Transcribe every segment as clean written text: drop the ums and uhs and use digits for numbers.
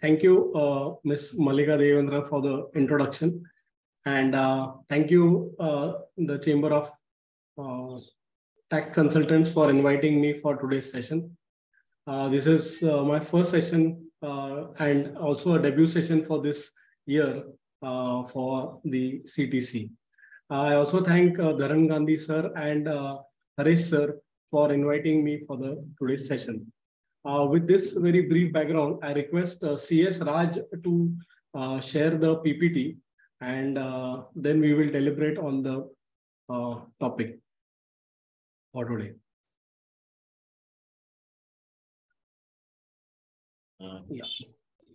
Thank you, Ms. Malika Devendra, for the introduction. And thank you, the Chamber of Tax Consultants, for inviting me for today's session. This is my first session and also a debut session for this year for the CTC. I also thank Dharan Gandhi sir and Harish sir for inviting me for the today's session. With this very brief background, I request CS Raj to share the PPT, and then we will deliberate on the topic for today.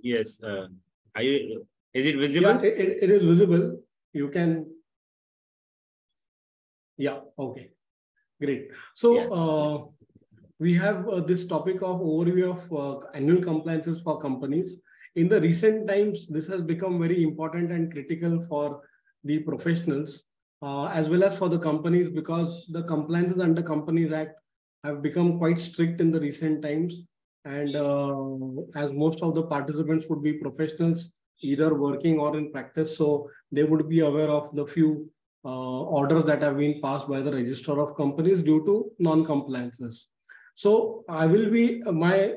Yes. Are you, is it visible? Yeah, it is visible. You can. Yeah. Okay. Great. So yes, yes. We have this topic of overview of annual compliances for companies. In the recent times, this has become very important and critical for the professionals as well as for the companies, because the compliances under Companies Act have become quite strict in the recent times. And as most of the participants would be professionals, either working or in practice, so they would be aware of the few orders that have been passed by the Registrar of Companies due to non-compliances. So I will be, my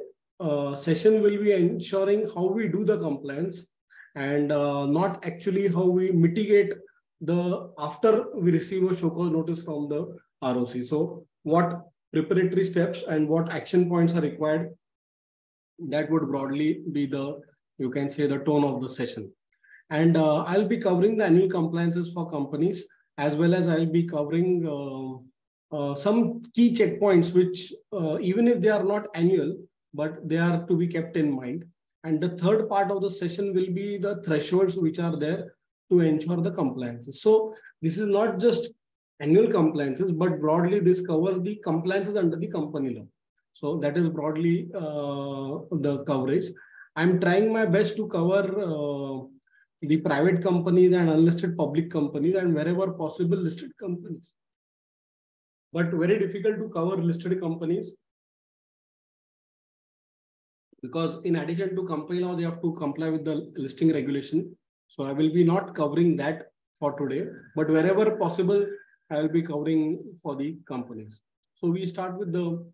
session will be ensuring how we do the compliance and not actually how we mitigate the, after we receive a show cause notice from the ROC. So what preparatory steps and what action points are required, that would broadly be the, you can say, the tone of the session. And I'll be covering the annual compliances for companies, as well as I'll be covering some key checkpoints, which even if they are not annual, but they are to be kept in mind. And the third part of the session will be the thresholds which are there to ensure the compliances. So this is not just annual compliances, but broadly this covers the compliances under the company law. So that is broadly the coverage. I'm trying my best to cover the private companies and unlisted public companies, and wherever possible listed companies. But very difficult to cover listed companies, because in addition to company law, they have to comply with the listing regulation. So I will be not covering that for today, but wherever possible, I will be covering for the companies. So we start with the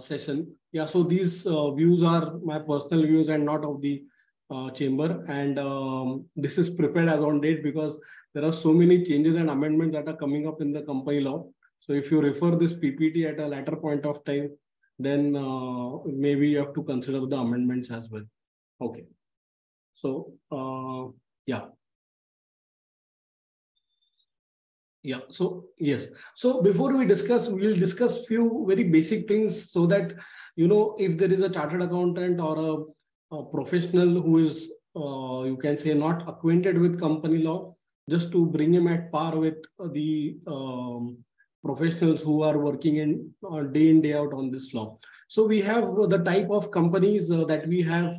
session. Yeah, so these views are my personal views and not of the chamber. And this is prepared as on date, because there are so many changes and amendments that are coming up in the company law. So if you refer this PPT at a later point of time, then maybe you have to consider the amendments as well. Okay. So, yeah. Yeah. So, yes. So before we discuss, we'll discuss few very basic things, so that, you know, if there is a chartered accountant or a professional who is, you can say, not acquainted with company law, just to bring him at par with the professionals who are working in, day out on this law. So we have the type of companies that we have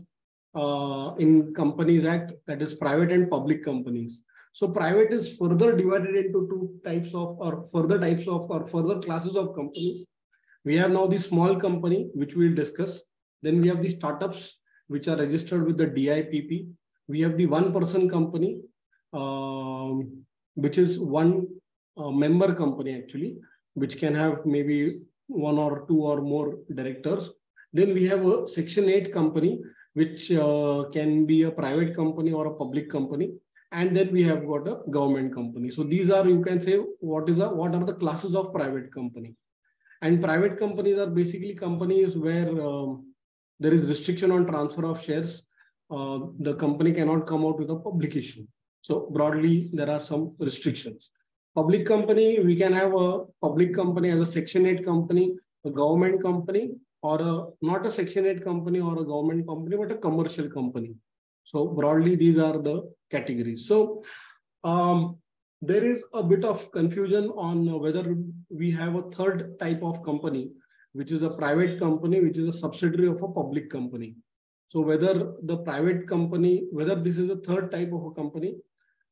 in Companies Act, that is private and public companies. So private is further divided into two types of, or further types of, or further classes of companies. We have now the small company, which we'll discuss. Then we have the startups, which are registered with the DIPP. We have the one-person company, which is one member company actually, which can have maybe one or two or more directors. Then we have a Section 8 company, which can be a private company or a public company. And then we have got a government company. So these are, you can say, what are the classes of private company. And private companies are basically companies where there is restriction on transfer of shares. The company cannot come out with a public issue. So broadly, there are some restrictions. Public company, we can have a public company as a Section 8 company, a government company, or not a Section 8 company or a government company, but a commercial company. So broadly, these are the categories. So there is a bit of confusion on whether we have a third type of company, which is a private company, which is a subsidiary of a public company. So whether the private company, whether this is a third type of a company,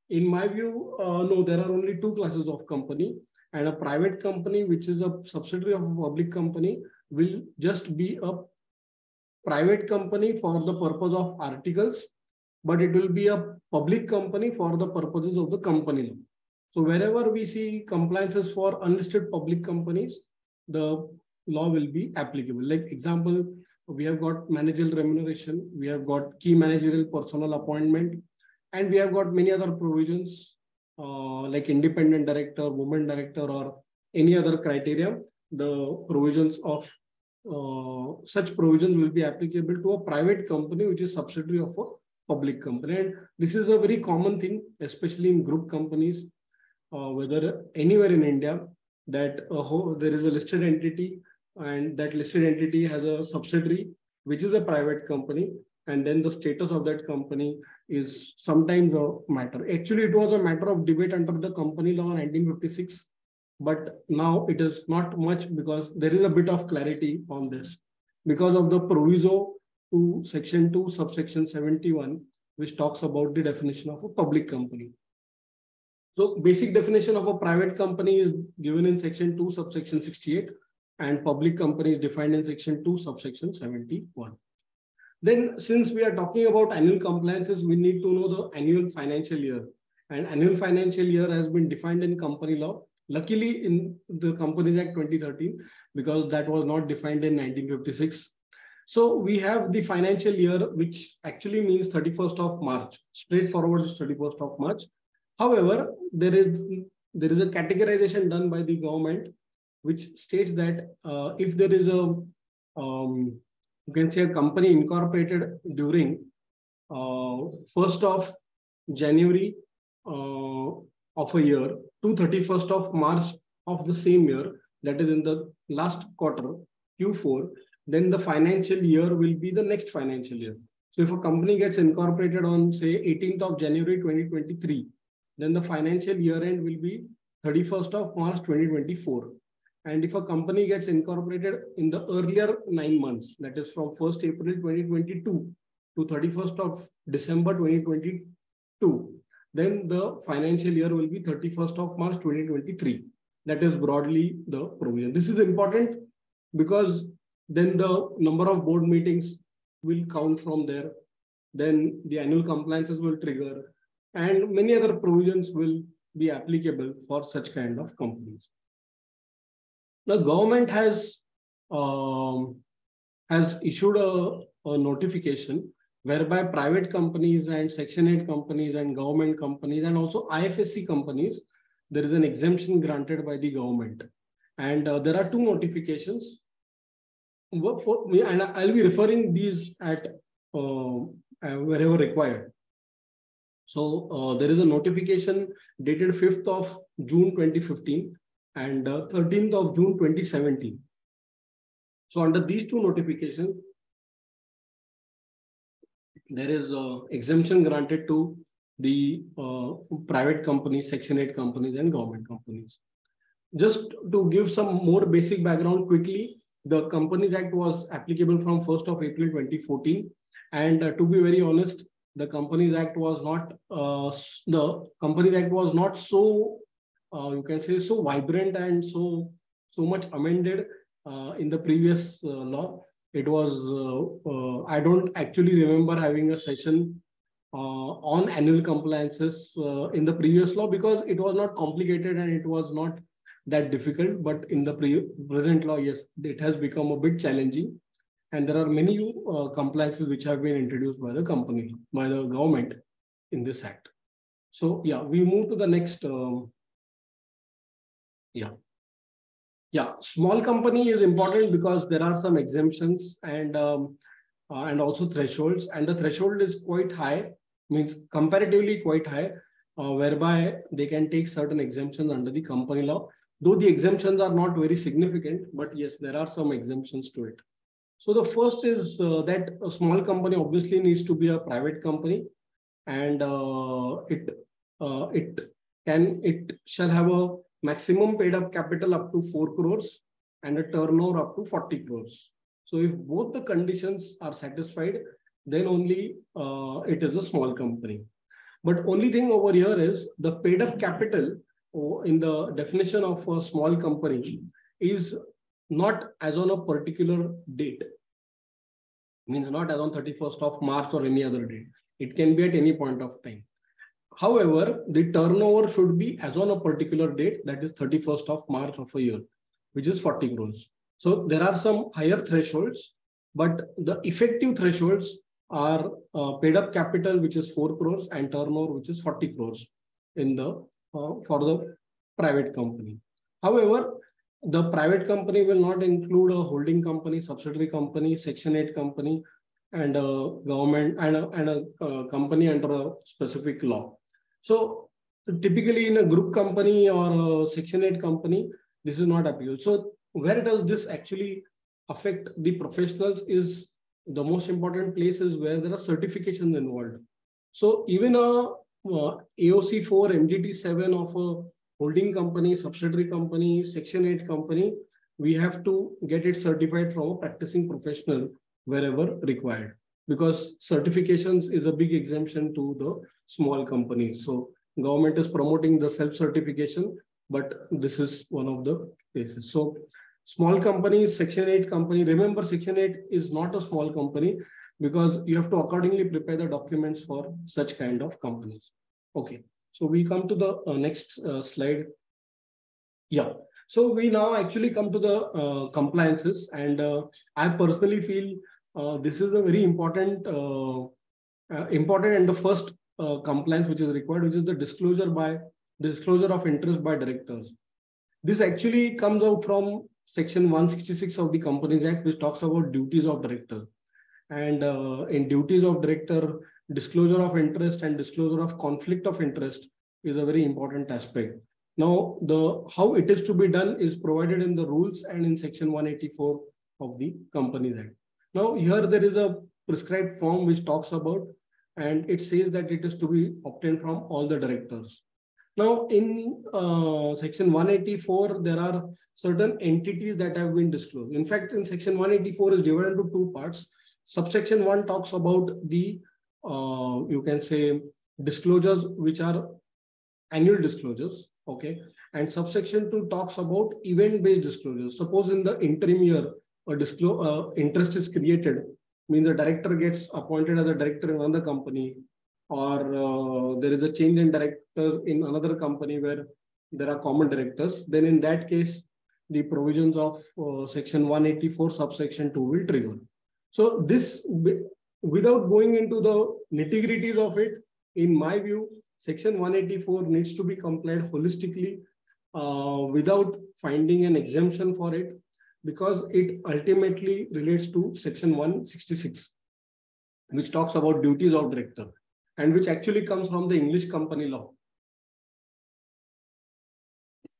in my view, no, there are only two classes of company, and a private company, which is a subsidiary of a public company, will just be a private company for the purpose of articles, but it will be a public company for the purposes of the company law. So wherever we see compliances for unlisted public companies, the law will be applicable. Like example, we have got managerial remuneration, we have got key managerial personnel appointment, and we have got many other provisions like independent director, woman director, or any other criteria. The provisions of such provisions will be applicable to a private company, which is subsidiary of a public company. And this is a very common thing, especially in group companies, whether anywhere in India, that there is a listed entity and that listed entity has a subsidiary, which is a private company. And then the status of that company is sometimes a matter. Actually, it was a matter of debate under the company law in 1956, but now it is not much because there is a bit of clarity on this because of the proviso to Section 2, subsection 71, which talks about the definition of a public company. So basic definition of a private company is given in Section 2, subsection 68, and public company is defined in Section 2, subsection 71. Then since we are talking about annual compliances, we need to know the annual financial year. And annual financial year has been defined in company law, luckily in the Companies Act 2013, because that was not defined in 1956. So we have the financial year, which actually means 31st of March, straightforward is 31st of March. However, there is a categorization done by the government, which states that if there is a, you can say a company incorporated during 1st of January of a year to 31st of March of the same year, that is in the last quarter, Q4, then the financial year will be the next financial year. So if a company gets incorporated on say 18th of January 2023, then the financial year end will be 31st of March 2024. And if a company gets incorporated in the earlier 9 months, that is from 1st April 2022 to 31st of December 2022, then the financial year will be 31st of March 2023. That is broadly the provision. This is important because then the number of board meetings will count from there. Then the annual compliances will trigger and many other provisions will be applicable for such kind of companies. The government has issued a notification whereby private companies and Section 8 companies and government companies and also IFSC companies, there is an exemption granted by the government. And there are two notifications. For me, and I'll be referring these at wherever required. So there is a notification dated 5th of June 2015 and 13th of June 2017. So under these two notifications, there is exemption granted to the private companies, Section 8 companies and government companies. Just to give some more basic background quickly, the Companies Act was applicable from 1st of April 2014. And to be very honest, the Companies Act was not so you can say so vibrant and so much amended in the previous law. It was I don't actually remember having a session on annual compliances in the previous law because it was not complicated and it was not that difficult. But in the present law, yes, it has become a bit challenging. And there are many compliances which have been introduced by the company, by the government in this act. So yeah, we move to the next. Small company is important because there are some exemptions and also thresholds, and the threshold is quite high, means comparatively quite high, whereby they can take certain exemptions under the company law, though the exemptions are not very significant, but yes, there are some exemptions to it. So the first is that a small company obviously needs to be a private company, and it shall have a maximum paid up capital up to 4 crores and a turnover up to 40 crores. So if both the conditions are satisfied, then only it is a small company. But only thing over here is the paid up capital in the definition of a small company is not as on a particular date. means not as on 31st of March or any other date. It can be at any point of time. However, the turnover should be as on a particular date, that is 31st of March of a year, which is 40 crores. So there are some higher thresholds, but the effective thresholds are paid up capital, which is 4 crores, and turnover, which is 40 crores in the for the private company. However, the private company will not include a holding company, subsidiary company, Section 8 company, and a government and a company under a specific law. So typically in a group company or a Section 8 company, this is not applicable. So where does this actually affect the professionals is the most important place is where there are certifications involved. So even a AOC 4, MGT-7 of a holding company, subsidiary company, Section 8 company, we have to get it certified from a practicing professional wherever required, because certifications is a big exemption to the small companies. So government is promoting the self-certification, but this is one of the cases. So small companies, Section 8 company, remember Section 8 is not a small company, because you have to accordingly prepare the documents for such kind of companies. Okay, so we come to the next slide. Yeah, so we now actually come to the compliances, and I personally feel this is a very important, and the first compliance which is required, which is the disclosure of interest by directors. This actually comes out from Section 166 of the Companies Act, which talks about duties of director. And in duties of director, disclosure of interest and disclosure of conflict of interest is a very important aspect. Now, how it is to be done is provided in the rules and in Section 184 of the Companies Act. Now, here there is a prescribed form which talks about, and it says that it is to be obtained from all the directors. Now, in Section 184, there are certain entities that have been disclosed. In fact, in Section 184 is divided into two parts. Subsection 1 talks about the, you can say, disclosures which are annual disclosures, okay? And subsection 2 talks about event-based disclosures. Suppose in the interim year, interest is created, means the director gets appointed as a director in another company, or there is a change in director in another company where there are common directors, then in that case, the provisions of Section 184 subsection 2 will trigger. So this, without going into the nitty-gritties of it, in my view, Section 184 needs to be complied holistically without finding an exemption for it, because it ultimately relates to Section 166, which talks about duties of director, and which actually comes from the English company law.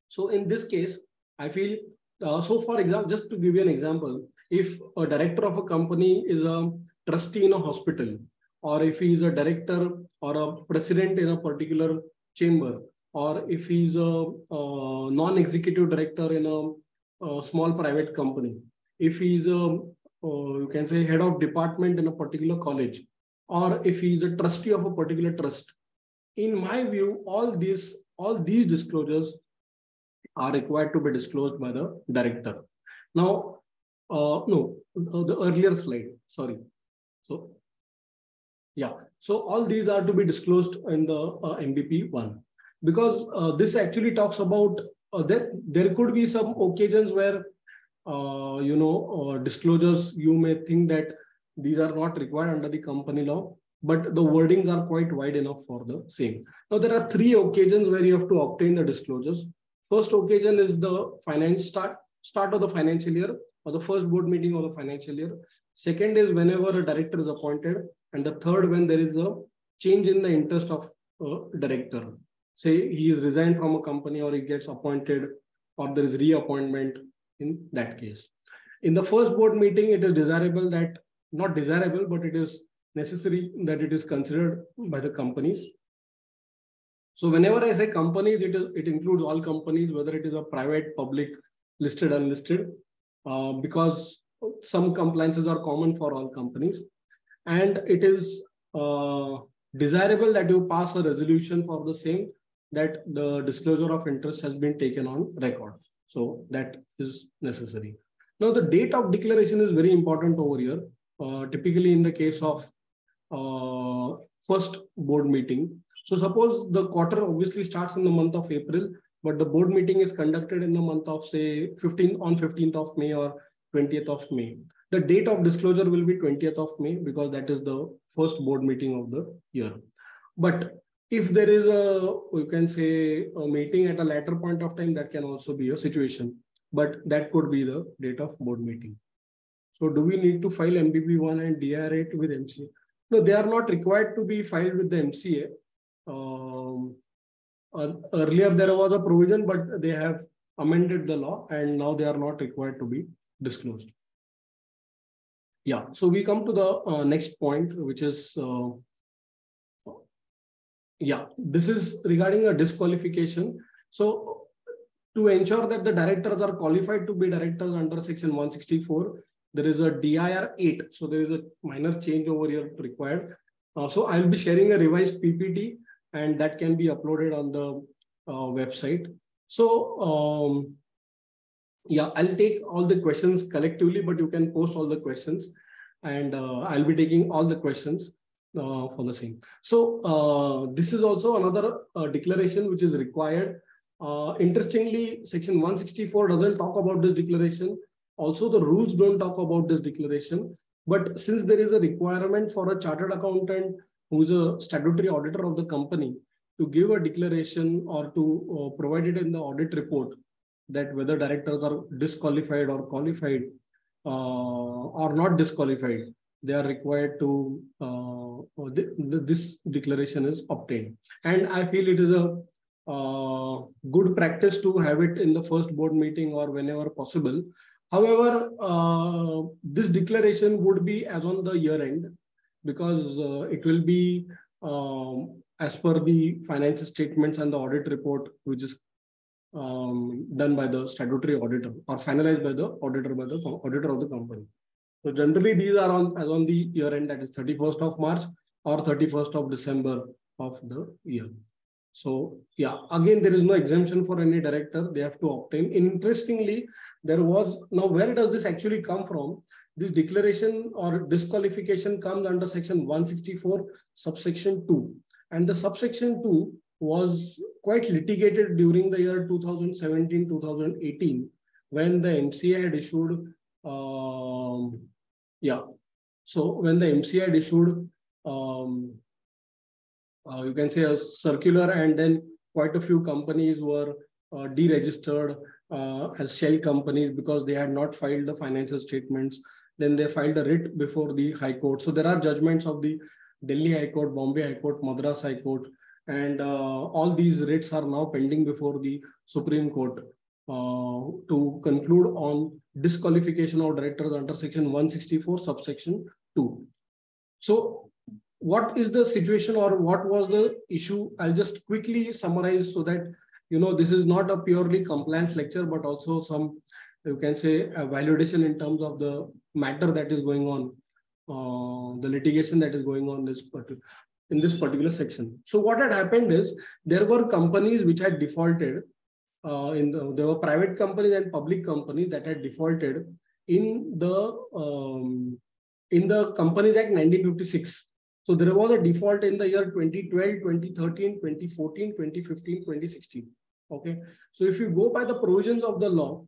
So in this case, I feel, so for example, just to give you an example, if a director of a company is a trustee in a hospital, or if he is a director or a president in a particular chamber, or if he is a non-executive director in a small private company, if he is a, you can say, head of department in a particular college, or if he is a trustee of a particular trust, in my view, all these disclosures are required to be disclosed by the director. Now, the earlier slide, sorry. So, yeah, so all these are to be disclosed in the MBP-1, because this actually talks about that there could be some occasions where, disclosures, you may think that these are not required under the company law, but the wordings are quite wide enough for the same. Now, there are three occasions where you have to obtain the disclosures. First occasion is the start of the financial year, or the first board meeting of the financial year. Second is whenever a director is appointed. And the third, when there is a change in the interest of a director. Say he is resigned from a company, or he gets appointed, or there is reappointment in that case. In the first board meeting, it is desirable that not desirable, but it is necessary that it is considered by the companies. So whenever I say companies, it includes all companies, whether it is a private, public, listed, unlisted, because some compliances are common for all companies. And it is desirable that you pass a resolution for the same, that the disclosure of interest has been taken on record. So that is necessary. Now, the date of declaration is very important over here. typically in the case of first board meeting. So suppose the quarter obviously starts in the month of April, but the board meeting is conducted in the month of, say, on 15th of May or 20th of May. The date of disclosure will be 20th of May because that is the first board meeting of the year. But if there is a, you can say, a meeting at a later point of time, that can also be a situation, but that could be the date of board meeting. So do we need to file MBP-1 and DR-8 with MCA? No, they are not required to be filed with the MCA. Earlier there was a provision, but they have amended the law and now they are not required to be disclosed. Yeah, so we come to the next point, which is, this is regarding a disqualification. So to ensure that the directors are qualified to be directors under Section 164, there is a DIR-8. So there is a minor change over here required. So I'll be sharing a revised PPT and that can be uploaded on the website. So yeah, I'll take all the questions collectively, but you can post all the questions and I'll be taking all the questions for the same. So this is also another declaration which is required. Interestingly, Section 164 doesn't talk about this declaration. Also, the rules don't talk about this declaration. But since there is a requirement for a chartered accountant who is a statutory auditor of the company to give a declaration or to provide it in the audit report that whether directors are disqualified or qualified or not disqualified, they are required to, this declaration is obtained. And I feel it is a good practice to have it in the first board meeting or whenever possible. However, this declaration would be as on the year end because it will be as per the financial statements and the audit report, which is done by the statutory auditor or finalized by the auditor of the company. So generally, these are on as on the year end, that is 31st of March or 31st of December of the year. So yeah, again, there is no exemption for any director. They have to obtain. Interestingly, there was, now where does this actually come from? This declaration or disqualification comes under Section 164, subsection 2. And the subsection 2 was quite litigated during the year 2017-2018, when the MCA had issued, you can say a circular, and then quite a few companies were deregistered as shell companies because they had not filed the financial statements. Then they filed a writ before the High Court. So there are judgments of the Delhi High Court, Bombay High Court, Madras High Court, and all these writs are now pending before the Supreme Court to conclude on disqualification of directors under Section 164, subsection 2. So what is the situation or what was the issue? I'll just quickly summarize so that, you know, this is not a purely compliance lecture, but also some, you can say, a validation in terms of the matter that is going on, the litigation that is going on in this particular section. So what had happened is there were companies which had defaulted, there were private companies and public companies that had defaulted in the Companies Act 1956. So there was a default in the year 2012, 2013, 2014, 2015, 2016. Okay. So if you go by the provisions of the law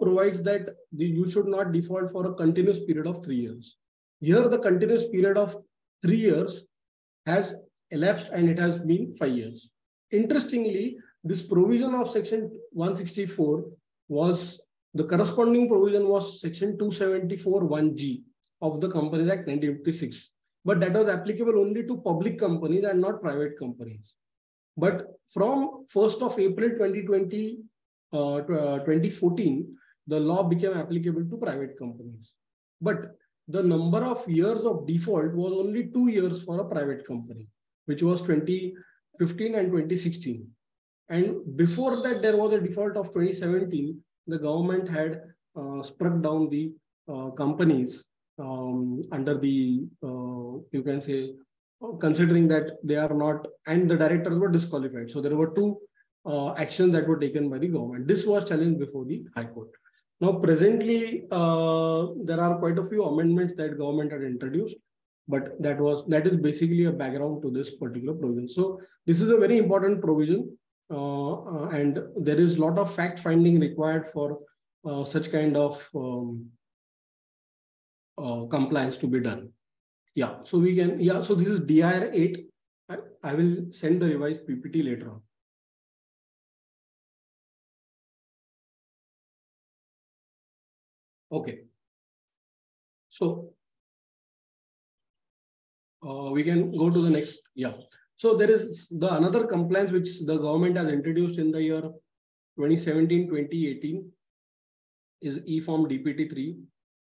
provides that you should not default for a continuous period of 3 years. Here, the continuous period of 3 years has elapsed and it has been 5 years. Interestingly, this provision of Section 164 was, the corresponding provision was Section 274(1)(g) of the Companies Act 1956. But that was applicable only to public companies and not private companies. But from 1st of April 2014, the law became applicable to private companies. But the number of years of default was only 2 years for a private company, which was 2015 and 2016. And before that, there was a default of 2017. The government had struck down the companies under the, you can say, considering that they are not, and the directors were disqualified. So there were two actions that were taken by the government. This was challenged before the High Court. Now, presently, there are quite a few amendments that government had introduced, but that is basically a background to this particular provision. So this is a very important provision, and there is a lot of fact finding required for such kind of compliance to be done. Yeah, so we can, yeah, so this is DIR 8. I will send the revised PPT later on. Okay. So we can go to the next. Yeah. So there is the another compliance which the government has introduced in the year 2017-2018 is e-form DPT-3.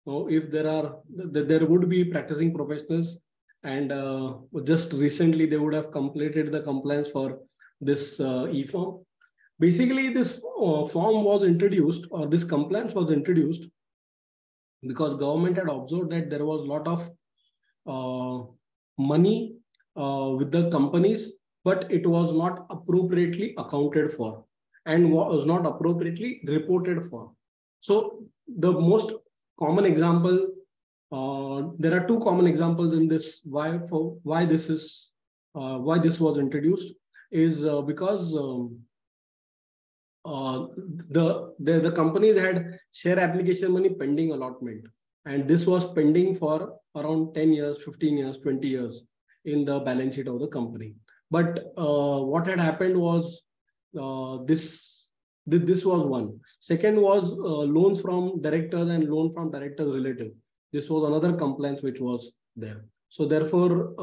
So if there are, there would be practicing professionals, and just recently they would have completed the compliance for this e-form. Basically, this form was introduced, or this compliance was introduced, because government had observed that there was a lot of money with the companies, but it was not appropriately accounted for and was not appropriately reported for. So the most common example, there are two common examples in this why this was introduced is because the companies had share application money pending allotment, and this was pending for around 10 years, 15 years, 20 years in the balance sheet of the company. But what had happened was this was one. Second was loans from directors and loan from directors relative. This was another compliance which was there. So therefore,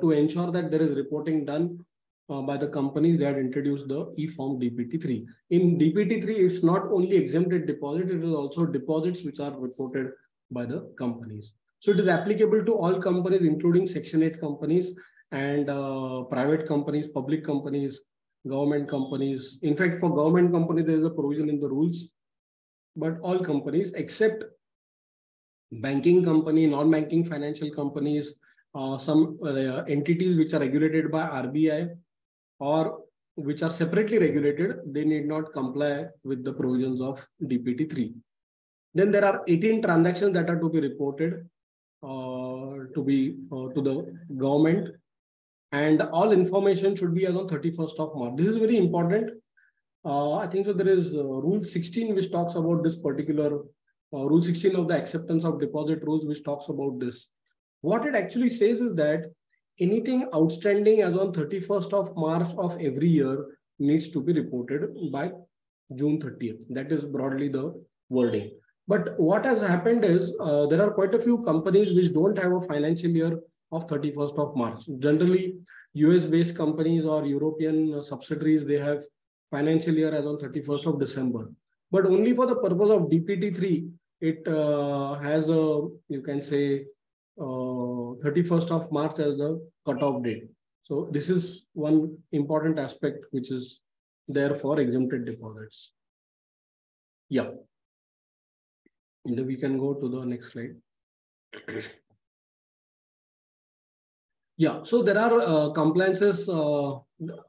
to ensure that there is reporting done by the companies, they had introduced the e-form DPT-3. In DPT-3, it's not only exempted deposit, it is also deposits which are reported by the companies. So it is applicable to all companies, including Section 8 companies and private companies, public companies, government companies. In fact, for government companies, there is a provision in the rules, but all companies except banking company, non-banking financial companies, some entities which are regulated by RBI, or which are separately regulated, they need not comply with the provisions of DPT-3. Then there are 18 transactions that are to be reported to the government, and all information should be as on 31st of March. This is very important. I think so. There is Rule 16 which talks about this particular Rule 16 of the acceptance of deposit rules, which talks about this. What it actually says is that anything outstanding as on 31st of March of every year needs to be reported by June 30th. That is broadly the wording. But what has happened is there are quite a few companies which don't have a financial year of 31st of March. Generally, US-based companies or European subsidiaries, they have financial year as on 31st of December. But only for the purpose of DPT-3, it has a, you can say, 31st of March as the cutoff date. So this is one important aspect which is there for exempted deposits. Yeah. And then we can go to the next slide. Yeah. So there are compliances.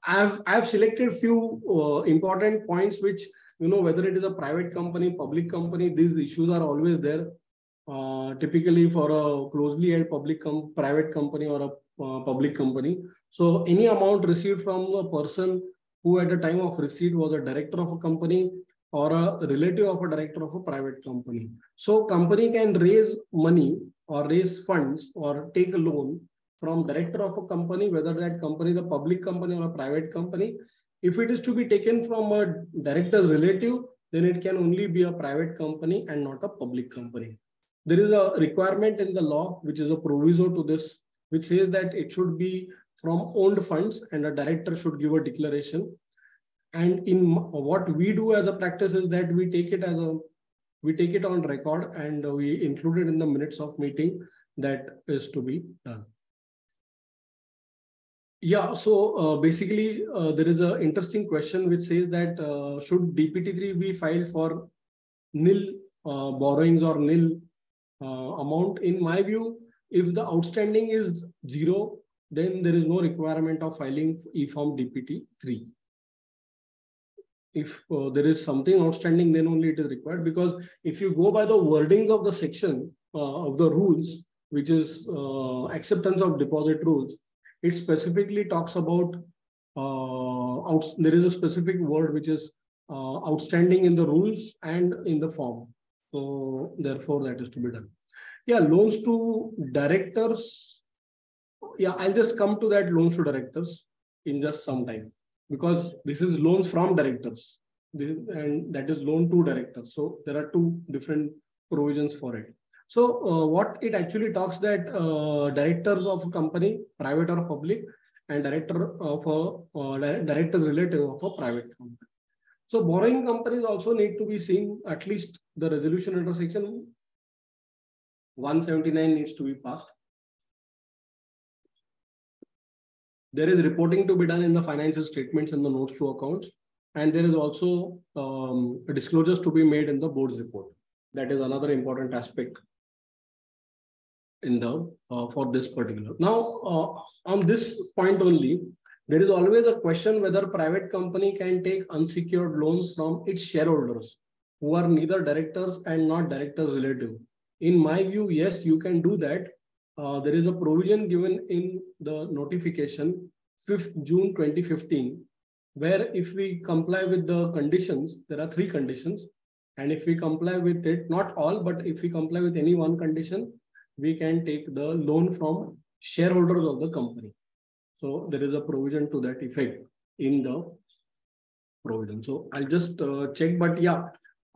I've selected few important points which, you know, whether it is a private company, public company, these issues are always there. Typically for a closely held private company or a public company. So any amount received from a person who at the time of receipt was a director of a company or a relative of a director of a private company. So company can raise money or raise funds or take a loan from director of a company, whether that company is a public company or a private company. If it is to be taken from a director's relative, then it can only be a private company and not a public company. There is a requirement in the law, which is a proviso to this, which says that it should be from owned funds and a director should give a declaration. And in what we do as a practice is that we take it as a, we take it on record and we include it in the minutes of meeting that is to be done. Yeah, so basically there is an interesting question which says that should DPT-3 be filed for nil borrowings or nil amount? In my view, if the outstanding is zero, then there is no requirement of filing e-form DPT-3. If there is something outstanding, then only it is required, because if you go by the wording of the section of the rules, which is acceptance of deposit rules, it specifically talks about, there is a specific word which is outstanding in the rules and in the form. So therefore that is to be done. Yeah, loans to directors. Yeah, I'll just come to that loans to directors in just some time, because this is loans from directors and that is loan to directors. So there are two different provisions for it. So what it actually talks that directors of a company, private or public, and director of a director's relative of a private company. So borrowing companies also need to be seen, at least the resolution under section 179 needs to be passed. There is reporting to be done in the financial statements and the notes to accounts. And there is also disclosures to be made in the board's report. That is another important aspect in the, for this particular. Now, on this point only, there is always a question whether private company can take unsecured loans from its shareholders who are neither directors and not directors relative. In my view, yes, you can do that. There is a provision given in the notification 5th June 2015, where if we comply with the conditions, there are three conditions. And if we comply with it, not all, but if we comply with any one condition, we can take the loan from shareholders of the company. So there is a provision to that effect in the provision. So I'll just check, but yeah,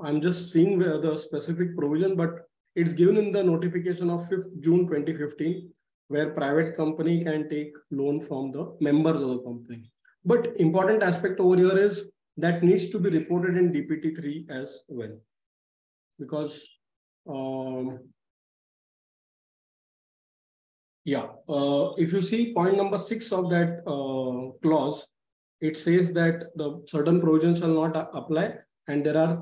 I'm just seeing where the specific provision, but it's given in the notification of 5th June 2015, where private company can take loan from the members of the company. But important aspect over here is that needs to be reported in DPT-3 as well, because if you see point number 6 of that clause, it says that the certain provisions shall not apply, and there are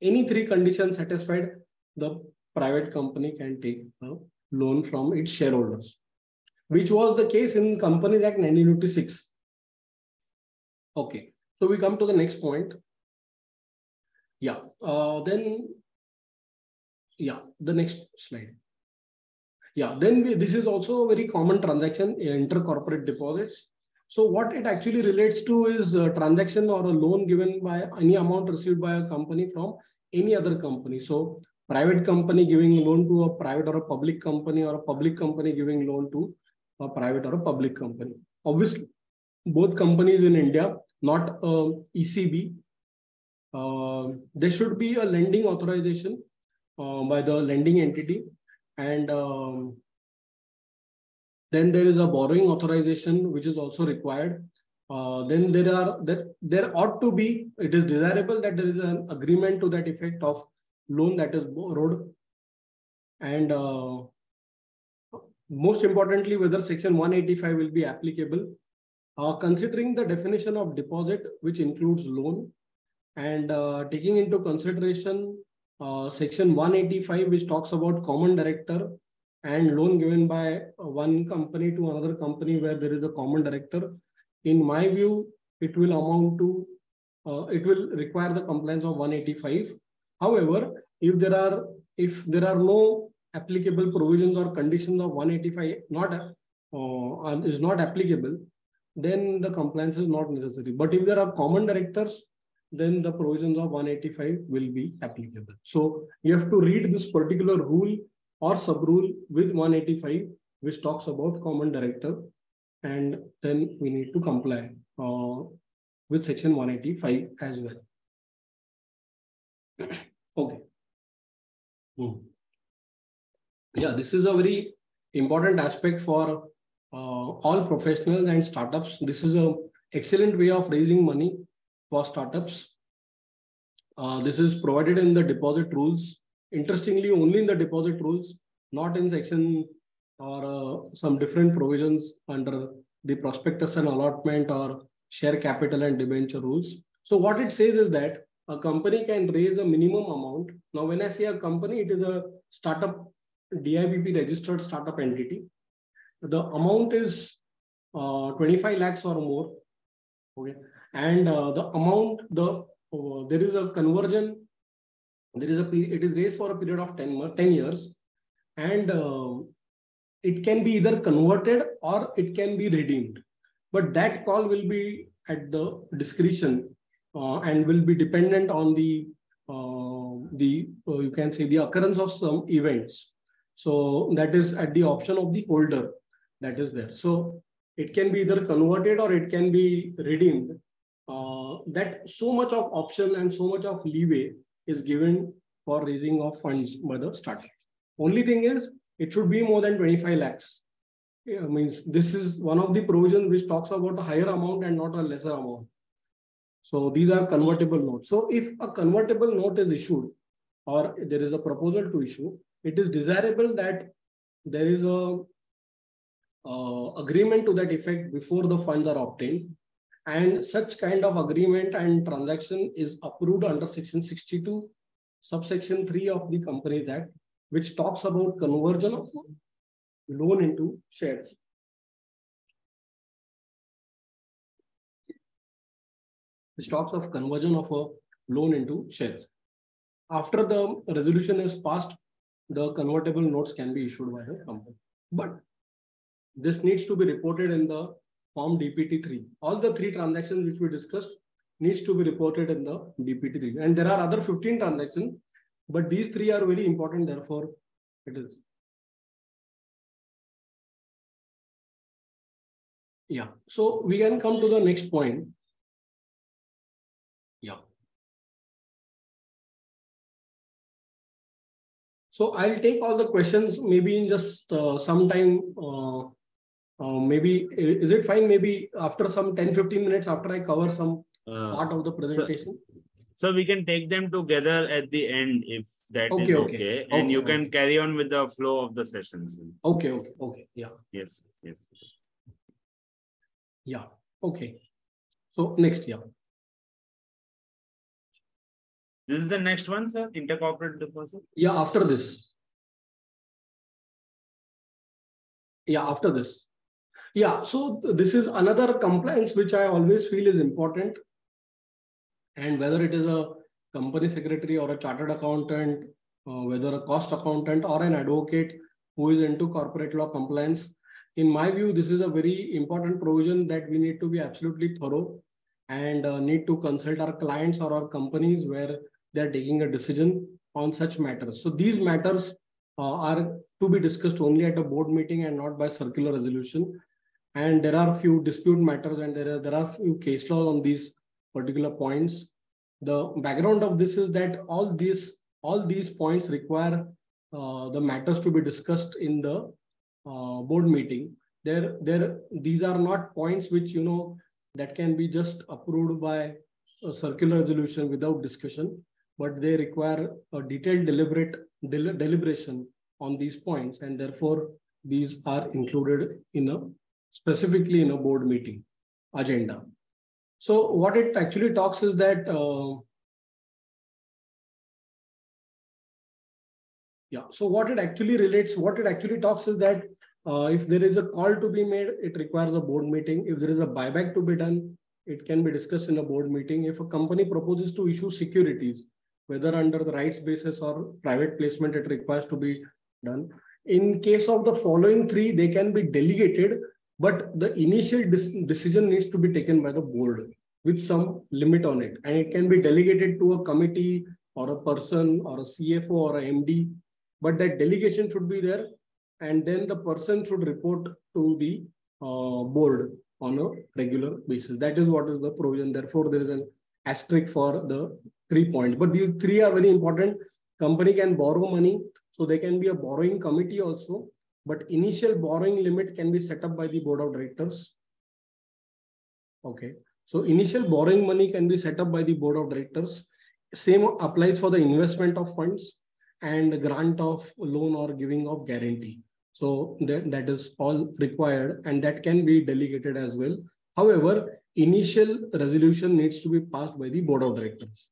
any three conditions satisfied, the private company can take a loan from its shareholders, which was the case in Companies Act 1986. Okay. So we come to the next point. Yeah, the next slide. Yeah, then this is also a very common transaction, intercorporate deposits. So what it actually relates to is a transaction or a loan given by any amount received by a company from any other company. So private company giving a loan to a private or a public company, or a public company giving loan to a private or a public company. Obviously, both companies in India, not ECB. There should be a lending authorization by the lending entity. And then there is a borrowing authorization, which is also required. Then there ought to be, it is desirable that there is an agreement to that effect of loan that is borrowed. And most importantly, whether Section 185 will be applicable. Considering the definition of deposit, which includes loan, and taking into consideration section 185, which talks about common director and loan given by one company to another company where there is a common director. In my view, it will amount to, it will require the compliance of 185. However, if there are no applicable provisions or conditions of 185 is not applicable, then the compliance is not necessary. But if there are common directors, then the provisions of 185 will be applicable. So you have to read this particular rule or sub-rule with 185, which talks about common director, and then we need to comply with section 185 as well. Okay. Yeah, this is a very important aspect for all professionals and startups. This is an excellent way of raising money for startups. This is provided in the deposit rules. Interestingly, only in the deposit rules, not in section or some different provisions under the prospectus and allotment or share capital and debenture rules. So what it says is that a company can raise a minimum amount. Now, when I say a company, it is a startup, DIBP registered startup entity. The amount is 25 lakhs or more, okay, and the amount, the there is a conversion. There is a it is raised for a period of 10 years, and it can be either converted or it can be redeemed. But that call will be at the discretion and will be dependent on the you can say the occurrence of some events. So that is at the option of the holder that is there. So it can be either converted or it can be redeemed. That so much of option and so much of leeway is given for raising of funds by the startup. Only thing is, it should be more than 25 lakhs. I mean, this is one of the provisions which talks about a higher amount and not a lesser amount. So these are convertible notes. So if a convertible note is issued or there is a proposal to issue, it is desirable that there is a agreement to that effect before the funds are obtained. And such kind of agreement and transaction is approved under Section 62, subsection 3 of the Companies Act, which talks about conversion of loan into shares. Which talks of conversion of a loan into shares. After the resolution is passed, the convertible notes can be issued by the company. But this needs to be reported in the form DPT-3. All the 3 transactions which we discussed needs to be reported in the DPT-3. And there are other 15 transactions, but these 3 are very important. Therefore, it is. Yeah. So we can come to the next point. Yeah. So I'll take all the questions maybe in just some time. Maybe is it fine? Maybe after some 10-15 minutes after I cover some part of the presentation. So we can take them together at the end if that is okay. And you can carry on with the flow of the sessions. Okay. Yeah. Yes. Yeah. Okay. So next, yeah. This is the next one, sir. Intercorporate deposit. Yeah. After this. Yeah. After this. Yeah, so this is another compliance which I always feel is important. And whether it is a company secretary or a chartered accountant, whether a cost accountant or an advocate who is into corporate law compliance, in my view, this is a very important provision that we need to be absolutely thorough and need to consult our clients or our companies where they're taking a decision on such matters. So these matters are to be discussed only at a board meeting and not by circular resolution. And there are a few dispute matters and there are few case laws on these particular points. The background of this is that all these points require the matters to be discussed in the board meeting. These are not points which, you know, that can be just approved by a circular resolution without discussion, but they require a detailed deliberation on these points, and therefore these are included in a specifically in a board meeting agenda. So what it actually talks is that, if there is a call to be made, it requires a board meeting. If there is a buyback to be done, it can be discussed in a board meeting. If a company proposes to issue securities, whether under the rights basis or private placement, it requires to be done. In case of the following 3, they can be delegated, but the initial decision needs to be taken by the board with some limit on it. And it can be delegated to a committee or a person or a CFO or a MD, but that delegation should be there. And then the person should report to the board on a regular basis. That is what is the provision. Therefore, there is an asterisk for the 3 points, but these 3 are very important. Company can borrow money. So there can be a borrowing committee also, but initial borrowing limit can be set up by the board of directors. Okay. So initial borrowing money can be set up by the board of directors. Same applies for the investment of funds and grant of loan or giving of guarantee. So that is all required and that can be delegated as well. However, initial resolution needs to be passed by the board of directors.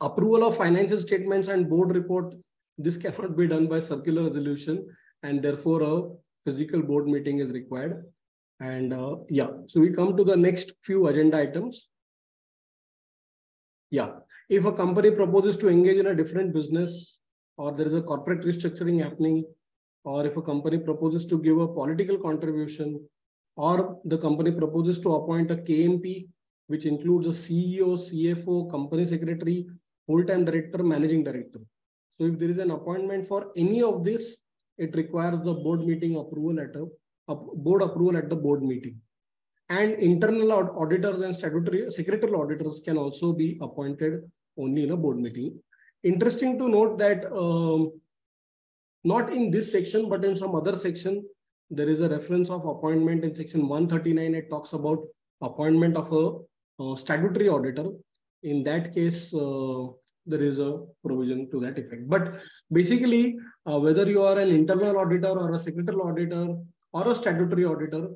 Approval of financial statements and board report. This cannot be done by circular resolution and therefore a physical board meeting is required. And so we come to the next few agenda items. Yeah. If a company proposes to engage in a different business, or there is a corporate restructuring happening, or if a company proposes to give a political contribution, or the company proposes to appoint a KMP, which includes a CEO, CFO, company secretary, full-time director, managing director. So if there is an appointment for any of this, it requires the board meeting approval at a board approval at the board meeting. And internal auditors and statutory secretarial auditors can also be appointed only in a board meeting. Interesting to note that not in this section, but in some other section, there is a reference of appointment in section 139. It talks about appointment of a statutory auditor. In that case, there is a provision to that effect. But basically, whether you are an internal auditor or a secretarial auditor or a statutory auditor,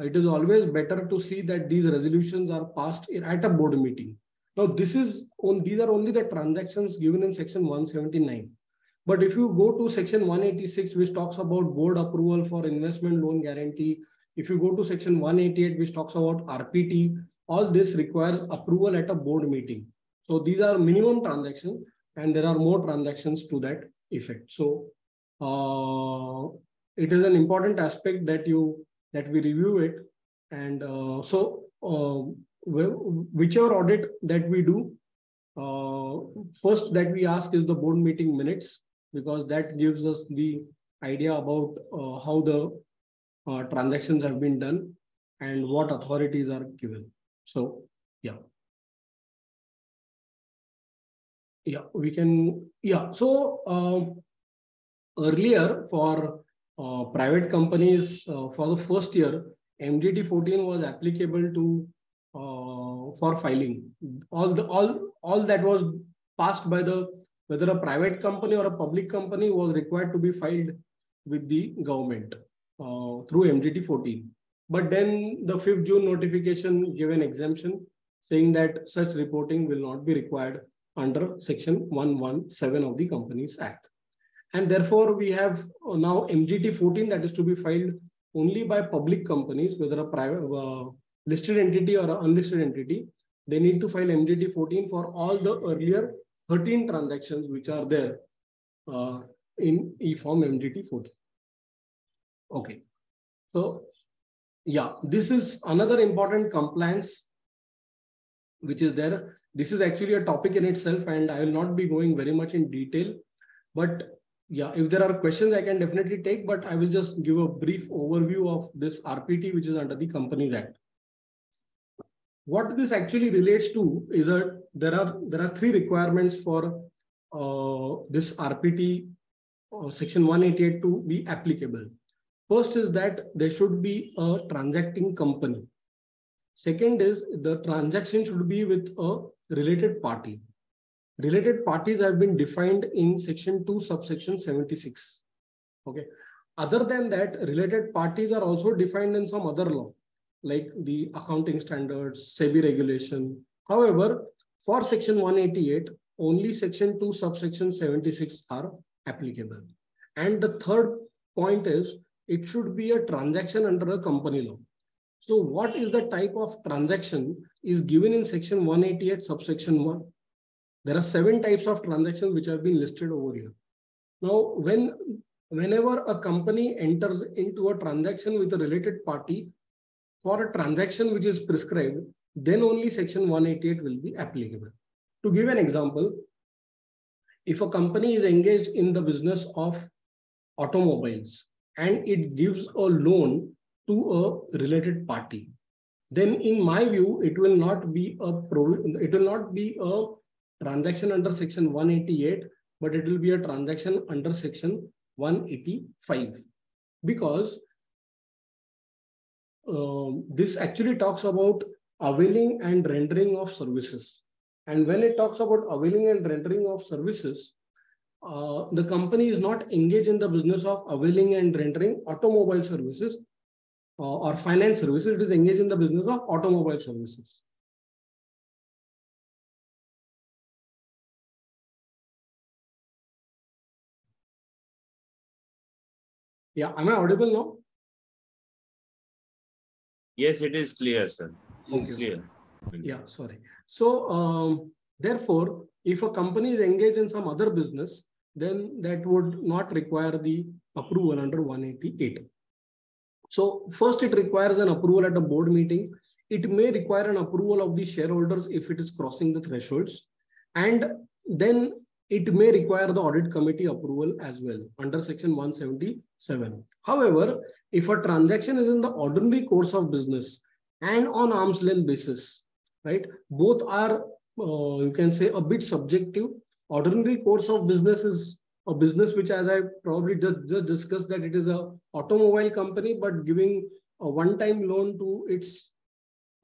it is always better to see that these resolutions are passed at a board meeting. Now, this is on, these are only the transactions given in section 179. But if you go to section 186, which talks about board approval for investment loan guarantee, if you go to section 188, which talks about RPT, all this requires approval at a board meeting. So these are minimum transactions, and there are more transactions to that effect. So it is an important aspect that we review it. And whichever audit that we do, first that we ask is the board meeting minutes, because that gives us the idea about how the transactions have been done and what authorities are given. So, yeah. Yeah, we can, yeah. So earlier for private companies for the first year, MGT-14 was applicable to for filing. All that was passed by the, whether a private company or a public company, was required to be filed with the government through MGT-14. But then the 5th June notification gave an exemption saying that such reporting will not be required under section 117 of the Companies Act. And therefore we have now MGT-14 that is to be filed only by public companies, whether a private, listed entity or an unlisted entity. They need to file MGT-14 for all the earlier 13 transactions which are there in e-form MGT-14. Okay, so yeah, this is another important compliance which is there. This is actually a topic in itself, and I will not be going very much in detail. But yeah, if there are questions, I can definitely take, but I will just give a brief overview of this RPT, which is under the Companies Act. What this actually relates to is that there are three requirements for this RPT section 188 to be applicable. First is that there should be a transacting company. Second is the transaction should be with a related party. Related parties have been defined in section 2, subsection 76. Okay. Other than that, related parties are also defined in some other law, like the accounting standards, SEBI regulation. However, for section 188, only section 2, subsection 76 are applicable. And the third point is, it should be a transaction under a company law. So what is the type of transaction is given in section 188, subsection 1. There are 7 types of transactions which have been listed over here. Now, whenever a company enters into a transaction with a related party for a transaction which is prescribed, then only section 188 will be applicable. To give an example, if a company is engaged in the business of automobiles, and it gives a loan to a related party, then in my view, it will not be a transaction under section 188, but it will be a transaction under section 185, because this actually talks about availing and rendering of services. And when it talks about availing and rendering of services, the company is not engaged in the business of availing and rendering automobile services or finance services. It is engaged in the business of automobile services. Yeah, am I audible now? Yes, it is clear, sir. Okay. Clear. Yeah, sorry. So Therefore, if a company is engaged in some other business, then that would not require the approval under 188. So first, it requires an approval at a board meeting. It may require an approval of the shareholders if it is crossing the thresholds. And then it may require the audit committee approval as well under Section 177. However, if a transaction is in the ordinary course of business and on arm's length basis, right, both are, you can say, a bit subjective. Ordinary course of business is a business which, as I probably just discussed, that it is an automobile company, but giving a one-time loan to its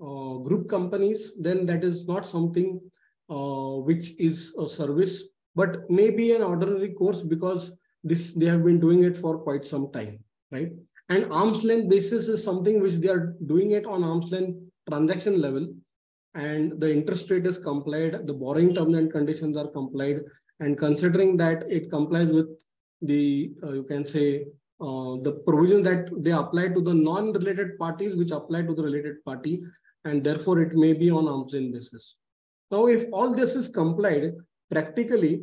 group companies, then that is not something which is a service, but maybe an ordinary course because this they have been doing it for quite some time, right? And arm's length basis is something which they are doing it on arm's length transaction level, and the interest rate is complied, the borrowing terms and conditions are complied, and considering that it complies with the, you can say, the provision that they apply to the non-related parties which apply to the related party, and therefore it may be on arm's length basis. Now, if all this is complied, practically,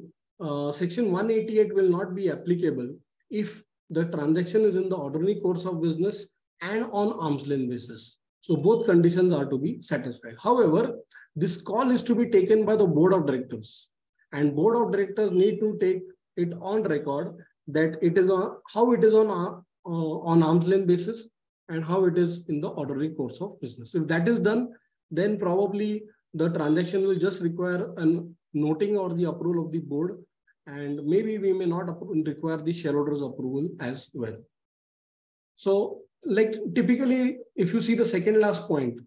Section 188 will not be applicable if the transaction is in the ordinary course of business and on arm's length basis. So both conditions are to be satisfied. However, this call is to be taken by the board of directors, and board of directors need to take it on record that it is on, how it is on arm's length basis and how it is in the ordinary course of business. If that is done, then probably the transaction will just require a noting or the approval of the board, and maybe we may not require the shareholders' approval as well. So, like typically, if you see the second last point,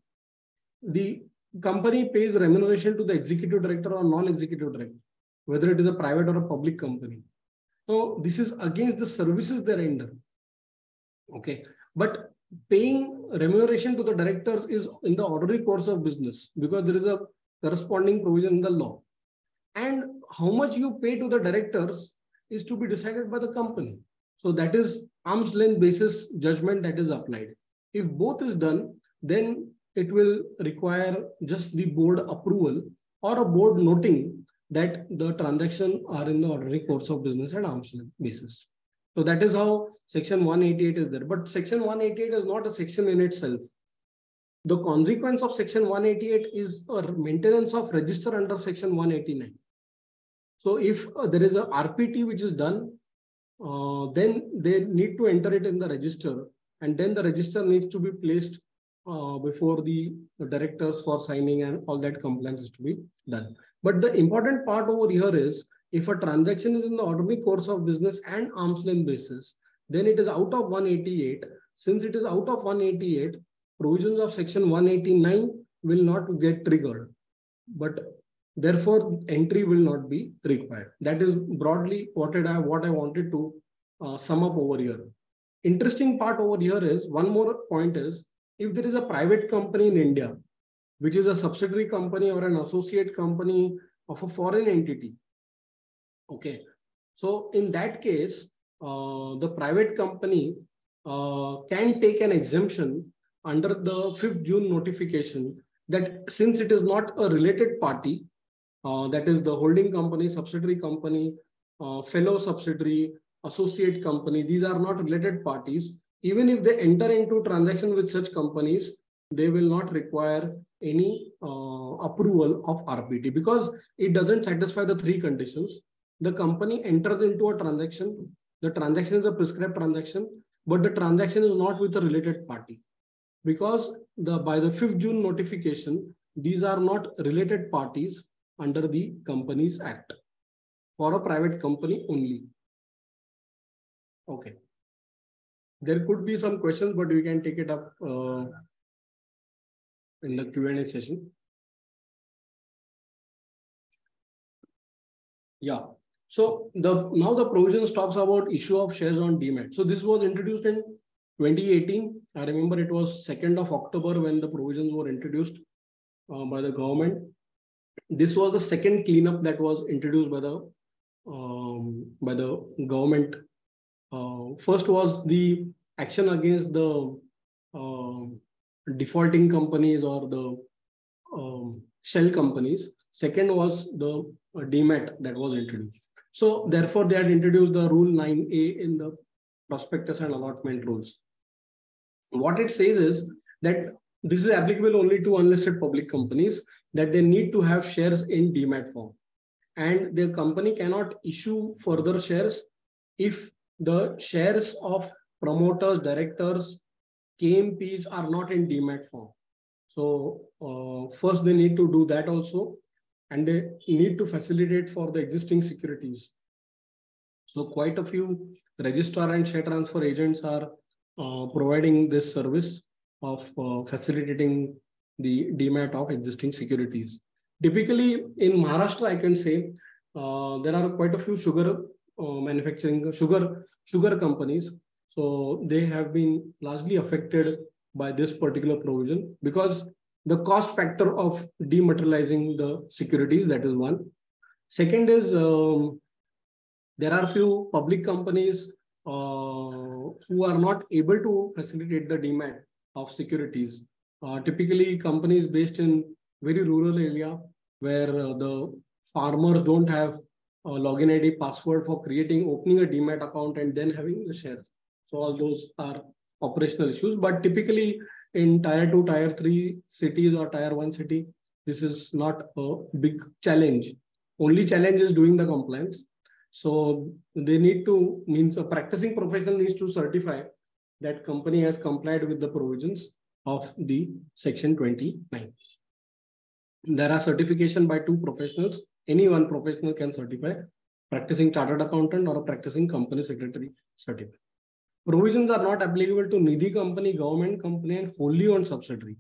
the company pays remuneration to the executive director or non-executive director, whether it is a private or a public company. So this is against the services they render. Okay, but paying remuneration to the directors is in the ordinary course of business because there is a corresponding provision in the law. And how much you pay to the directors is to be decided by the company. So that is arm's length basis judgment that is applied. If both is done, then it will require just the board approval or a board noting that the transactions are in the ordinary course of business and arm's length basis. So that is how Section 188 is there. But Section 188 is not a section in itself. The consequence of Section 188 is a maintenance of register under Section 189. So if there is a RPT which is done, then they need to enter it in the register, and then the register needs to be placed before the directors for signing, and all that compliance is to be done. But the important part over here is, if a transaction is in the ordinary course of business and arm's length basis, then it is out of 188. Since it is out of 188, provisions of Section 189 will not get triggered, but therefore entry will not be required. That is broadly what I wanted to sum up over here. Interesting part over here is, one more point is, if there is a private company in India, which is a subsidiary company or an associate company of a foreign entity, okay, so in that case, the private company can take an exemption under the 5th June notification that since it is not a related party, that is the holding company, fellow subsidiary, associate company, these are not related parties. Even if they enter into transaction with such companies, they will not require any approval of RPT because it doesn't satisfy the three conditions. The company enters into a transaction, the transaction is a prescribed transaction, but the transaction is not with a related party. Because by the 5th June notification, these are not related parties under the Companies Act for a private company only. Okay. There could be some questions, but we can take it up in the Q&A session. Yeah. So now the provisions talks about issue of shares on demat. So this was introduced in 2018. I remember it was 2nd of October when the provisions were introduced by the government. This was the second cleanup that was introduced by the government. First was the action against the defaulting companies or the shell companies. Second was the DMAT that was introduced. So therefore, they had introduced the Rule 9A in the prospectus and allotment rules. What it says is that this is applicable only to unlisted public companies, that they need to have shares in DMAT form, and the company cannot issue further shares if the shares of promoters, directors, KMPs are not in DMAT form. So first they need to do that also, and they need to facilitate for the existing securities. So quite a few registrar and share transfer agents are providing this service of facilitating the DMAT of existing securities. Typically in Maharashtra, I can say there are quite a few sugar manufacturing, sugar companies. So they have been largely affected by this particular provision because the cost factor of dematerializing the securities, that is one. Second is there are few public companies who are not able to facilitate the DMAT of securities. Typically companies based in very rural area where the farmers don't have a login ID password for creating, opening a DMAT account and then having the shares. So all those are operational issues, but typically in tier 2, tier 3 cities or tier 1 city, this is not a big challenge. Only challenge is doing the compliance. So they need to, means a practicing professional needs to certify that company has complied with the provisions of the Section 29. There are certification by two professionals. Any one professional can certify, practicing chartered accountant or a practicing company secretary certify. Provisions are not applicable to Nidhi company, government company, and wholly owned subsidiary.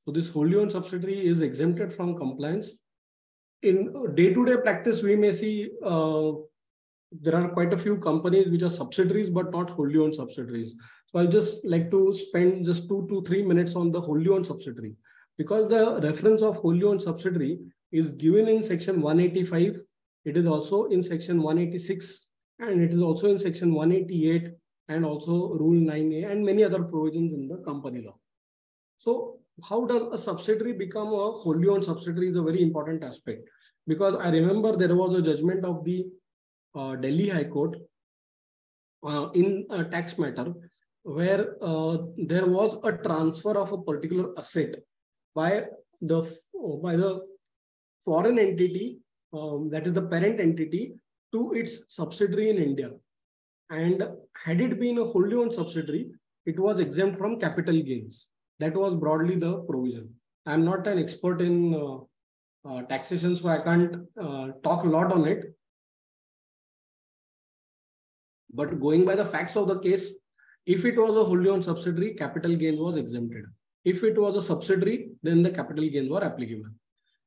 So this wholly owned subsidiary is exempted from compliance. In day-to-day practice, we may see there are quite a few companies which are subsidiaries, but not wholly owned subsidiaries. So I'll just like to spend just 2 to 3 minutes on the wholly owned subsidiary, because the reference of wholly owned subsidiary is given in Section 185. It is also in Section 186, and it is also in Section 188. And also Rule 9A and many other provisions in the company law. So how does a subsidiary become a wholly owned subsidiary is a very important aspect, because I remember there was a judgment of the Delhi High Court in a tax matter where there was a transfer of a particular asset by the foreign entity, that is the parent entity, to its subsidiary in India. And had it been a wholly owned subsidiary, it was exempt from capital gains. That was broadly the provision. I'm not an expert in taxation, so I can't talk a lot on it. But going by the facts of the case, if it was a wholly owned subsidiary, capital gains was exempted. If it was a subsidiary, then the capital gains were applicable.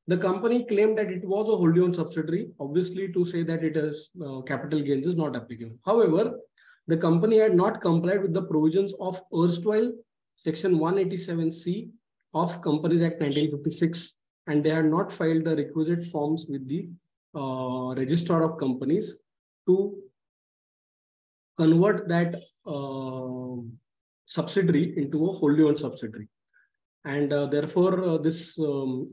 The company claimed that it was a wholly owned subsidiary, obviously to say that it is capital gains is not applicable. However, the company had not complied with the provisions of erstwhile Section 187C of Companies Act 1956, and they had not filed the requisite forms with the registrar of companies to convert that subsidiary into a wholly owned subsidiary. And therefore, this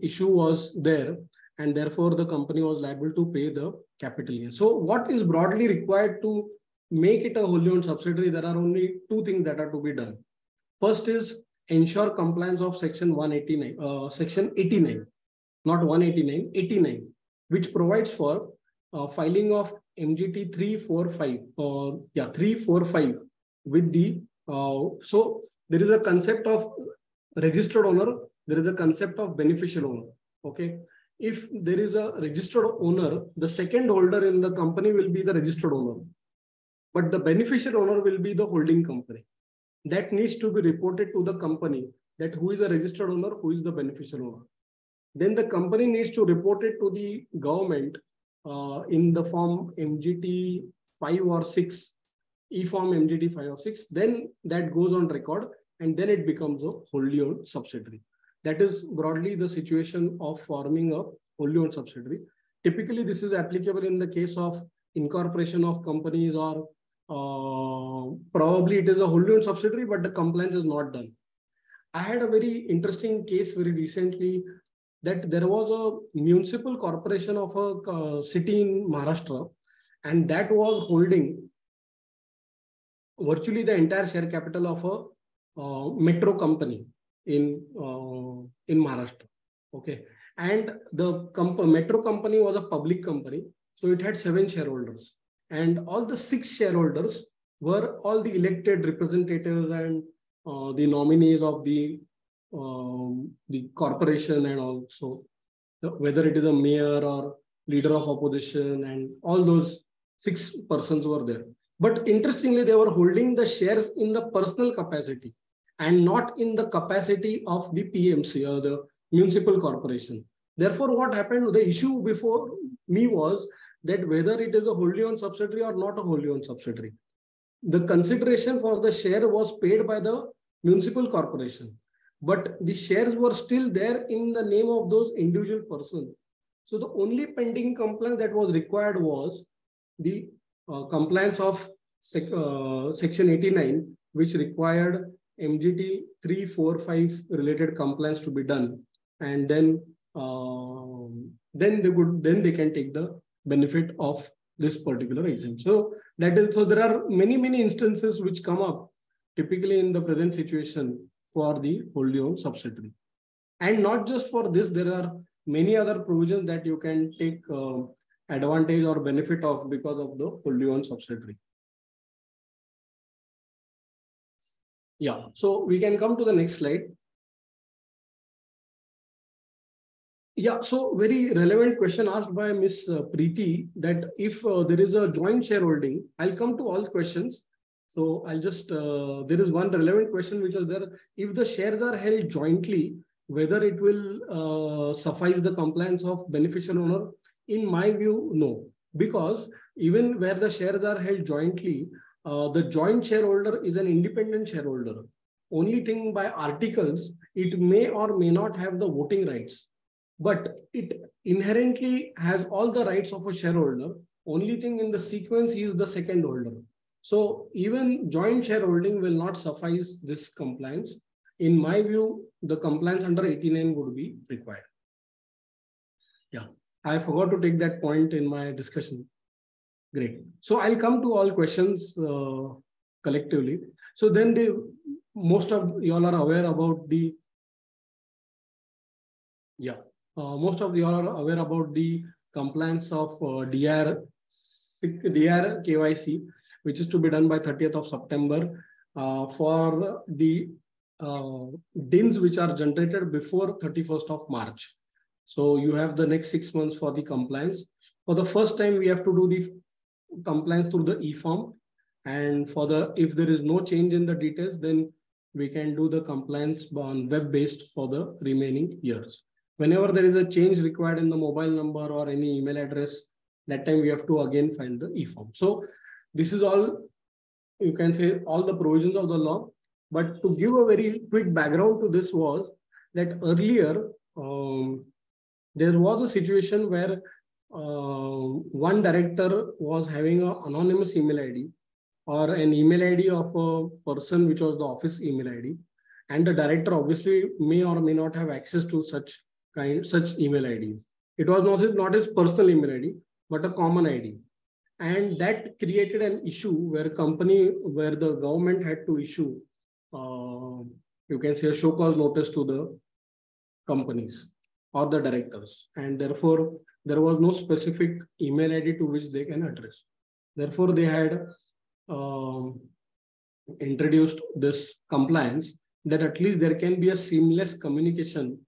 issue was there, and therefore the company was liable to pay the capital gain. So what is broadly required to make it a wholly owned subsidiary? There are only two things that are to be done. First is ensure compliance of Section 89, which provides for filing of MGT-345 with the, so there is a concept of registered owner, there is a concept of beneficial owner. Okay, if there is a registered owner, the second holder in the company will be the registered owner, but the beneficial owner will be the holding company. That needs to be reported to the company, that who is a registered owner, who is the beneficial owner. Then the company needs to report it to the government in the form MGT 5 or 6, e-form MGT 5 or 6, then that goes on record, and then it becomes a wholly owned subsidiary. That is broadly the situation of forming a wholly owned subsidiary. Typically, this is applicable in the case of incorporation of companies, or probably it is a wholly owned subsidiary, but the compliance is not done. I had a very interesting case very recently that there was a municipal corporation of a city in Maharashtra, and that was holding virtually the entire share capital of a metro company in Maharashtra. Okay, and the metro company was a public company, so it had 7 shareholders, and all the 6 shareholders were all the elected representatives and the nominees of the corporation, and also whether it is a mayor or leader of opposition, and all those 6 persons were there. But interestingly, they were holding the shares in the personal capacity and not in the capacity of the PMC or the municipal corporation. Therefore, what happened, the issue before me was that whether it is a wholly owned subsidiary or not a wholly owned subsidiary. The consideration for the share was paid by the municipal corporation, but the shares were still there in the name of those individual persons. So the only pending compliance that was required was the compliance of Section 89, which required MGT-345 related compliance to be done, and then they can take the benefit of this particular exemption. So that is, so there are many instances which come up typically in the present situation for the wholly owned subsidiary. And not just for this, there are many other provisions that you can take advantage or benefit of because of the wholly owned subsidiary. Yeah, so we can come to the next slide. Yeah, so very relevant question asked by Ms. Preeti, that if there is a joint shareholding, I'll come to all questions. So I'll just, there is one relevant question which is there. If the shares are held jointly, whether it will suffice the compliance of beneficial owner? In my view, no. Because even where the shares are held jointly, the joint shareholder is an independent shareholder. Only thing, by articles, it may or may not have the voting rights, but it inherently has all the rights of a shareholder. Only thing, in the sequence, he is the second holder. So even joint shareholding will not suffice this compliance. In my view, the compliance under 89 would be required. Yeah, I forgot to take that point in my discussion. Great. So I'll come to all questions collectively. So then most of y'all are aware about the, yeah, most of y'all are aware about the compliance of DIR KYC, which is to be done by 30th of September for the DINs which are generated before 31st of March. So you have the next 6 months for the compliance. For the first time, we have to do the compliance through the e-form. And for the, if there is no change in the details, then we can do the compliance on web-based for the remaining years. Whenever there is a change required in the mobile number or any email address, that time we have to again file the e-form. So this is all, you can say, all the provisions of the law. But to give a very quick background to this was that earlier, there was a situation where one director was having an anonymous email ID or an email ID of a person which was the office email ID. And the director obviously may or may not have access to such email ID. It was not his personal email ID, but a common ID. And that created an issue where the government had to issue, you can say, a show cause notice to the companies or the directors. And therefore, there was no specific email ID to which they can address. Therefore, they had introduced this compliance that at least there can be a seamless communication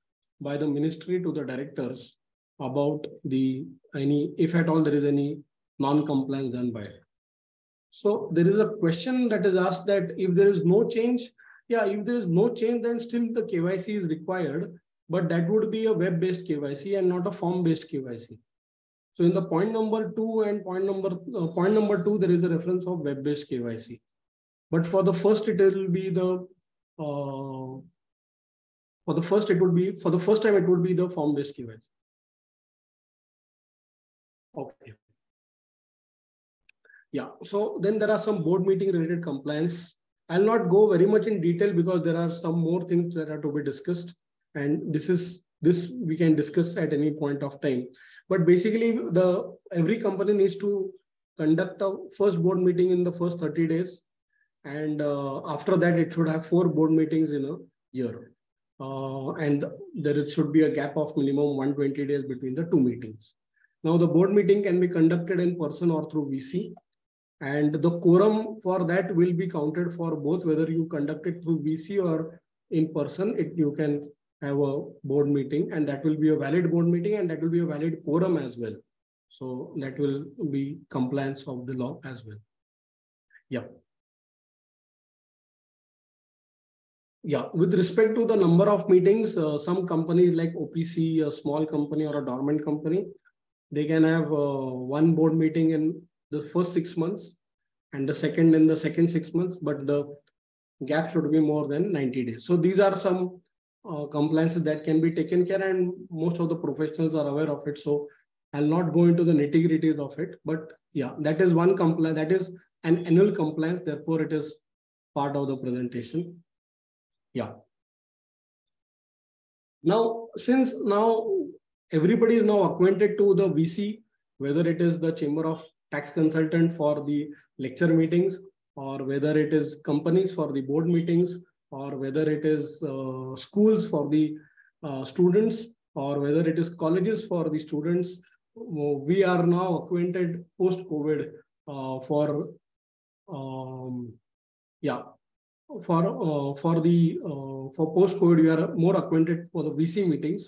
by the ministry to the directors about if at all there is any non-compliance done by it. So there is a question that is asked that if there is no change, yeah, if there is no change, then still the KYC is required, but that would be a web-based KYC and not a form-based KYC. So in the point number 2 and point number two, there is a reference of web-based KYC. But for the first, for the first time, it would be the form-based KYC. Okay. Yeah, so then there are some board meeting related compliance. I'll not go very much in detail because there are some more things that are to be discussed. And this is this we can discuss at any point of time. But basically, every company needs to conduct a first board meeting in the first 30 days. And after that, it should have 4 board meetings in a year. And there should be a gap of minimum 120 days between the 2 meetings. Now, the board meeting can be conducted in person or through VC. And the quorum for that will be counted for both, whether you conduct it through VC or in person. You can have a board meeting, and that will be a valid board meeting, and that will be a valid quorum as well. So that will be compliance of the law as well. Yeah. Yeah, with respect to the number of meetings, some companies like OPC, a small company or a dormant company, they can have 1 board meeting in the first 6 months and the second in the second 6 months, but the gap should be more than 90 days. So these are some compliances that can be taken care of, and most of the professionals are aware of it. So I'll not go into the nitty-gritties of it, but yeah, that is one compliance, that is an annual compliance. Therefore, it is part of the presentation. Yeah. Now, since now everybody is now acquainted to the VC, whether it is the Chamber of Tax Consultant for the lecture meetings, or whether it is companies for the board meetings, or whether it is schools for the students, or whether it is colleges for the students, we are now acquainted post-COVID for post-COVID, we are more acquainted for the VC meetings.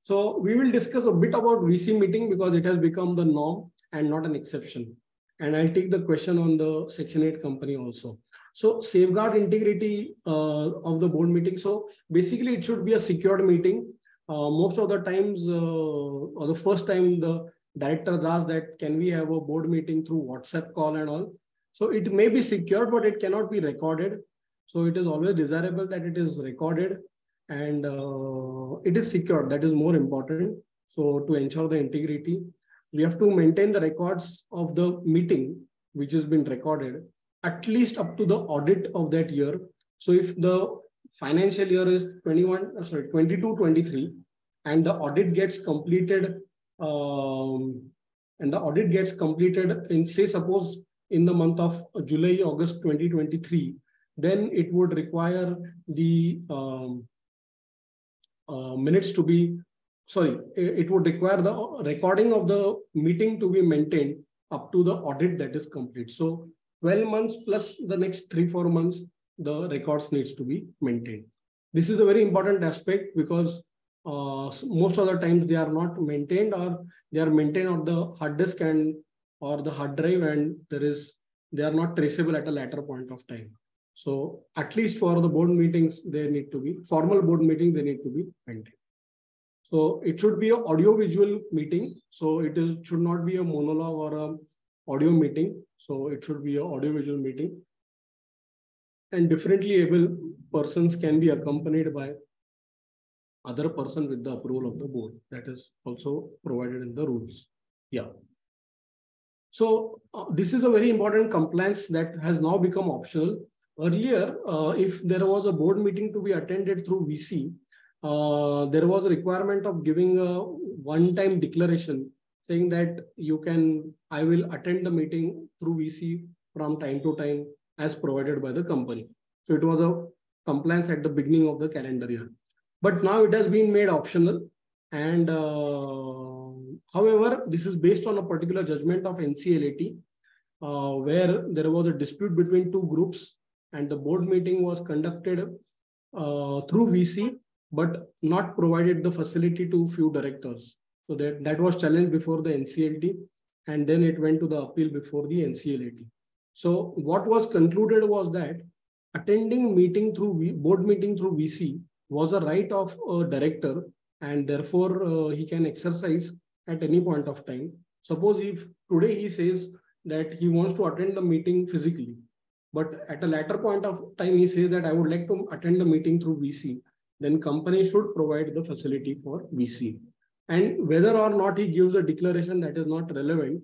So we will discuss a bit about VC meeting because it has become the norm and not an exception. And I'll take the question on the Section 8 company also. So safeguard integrity of the board meeting. So basically it should be a secured meeting. Most of the times or the first time the directors asked that, can we have a board meeting through WhatsApp call and all. So it may be secured, but it cannot be recorded. So it is always desirable that it is recorded and it is secured. That is more important. So to ensure the integrity, we have to maintain the records of the meeting, which has been recorded at least up to the audit of that year. So if the financial year is 22-23 and the audit gets completed in, say, suppose in the month of July-August 2023, then it would require the minutes to be, sorry, it would require the recording of the meeting to be maintained up to the audit that is complete. So 12 months plus the next 3-4 months, the records needs to be maintained. This is a very important aspect because most of the times they are not maintained, or they are maintained on the hard disk and or the hard drive, and they are not traceable at a later point of time. So at least for the board meetings, they need to be, formal board meetings, they need to be maintained. So it should be an audio-visual meeting. So it should not be a monologue or an audio meeting. So it should be an audio-visual meeting. And differently able persons can be accompanied by other person with the approval of the board. That is also provided in the rules. Yeah. So this is a very important compliance that has now become optional. Earlier, if there was a board meeting to be attended through VC, there was a requirement of giving a one-time declaration saying that I will attend the meeting through VC from time to time as provided by the company. So it was a compliance at the beginning of the calendar year. But now it has been made optional. And however, this is based on a particular judgment of NCLAT, where there was a dispute between two groups. And the board meeting was conducted through VC, but not provided the facility to few directors. So that was challenged before the NCLT, and then it went to the appeal before the NCLT. So what was concluded was that attending meeting through board meeting through VC was a right of a director, and therefore he can exercise at any point of time. Suppose if today he says that he wants to attend the meeting physically, but at a later point of time, he says that I would like to attend the meeting through VC, then company should provide the facility for VC. And whether or not he gives a declaration, that is not relevant.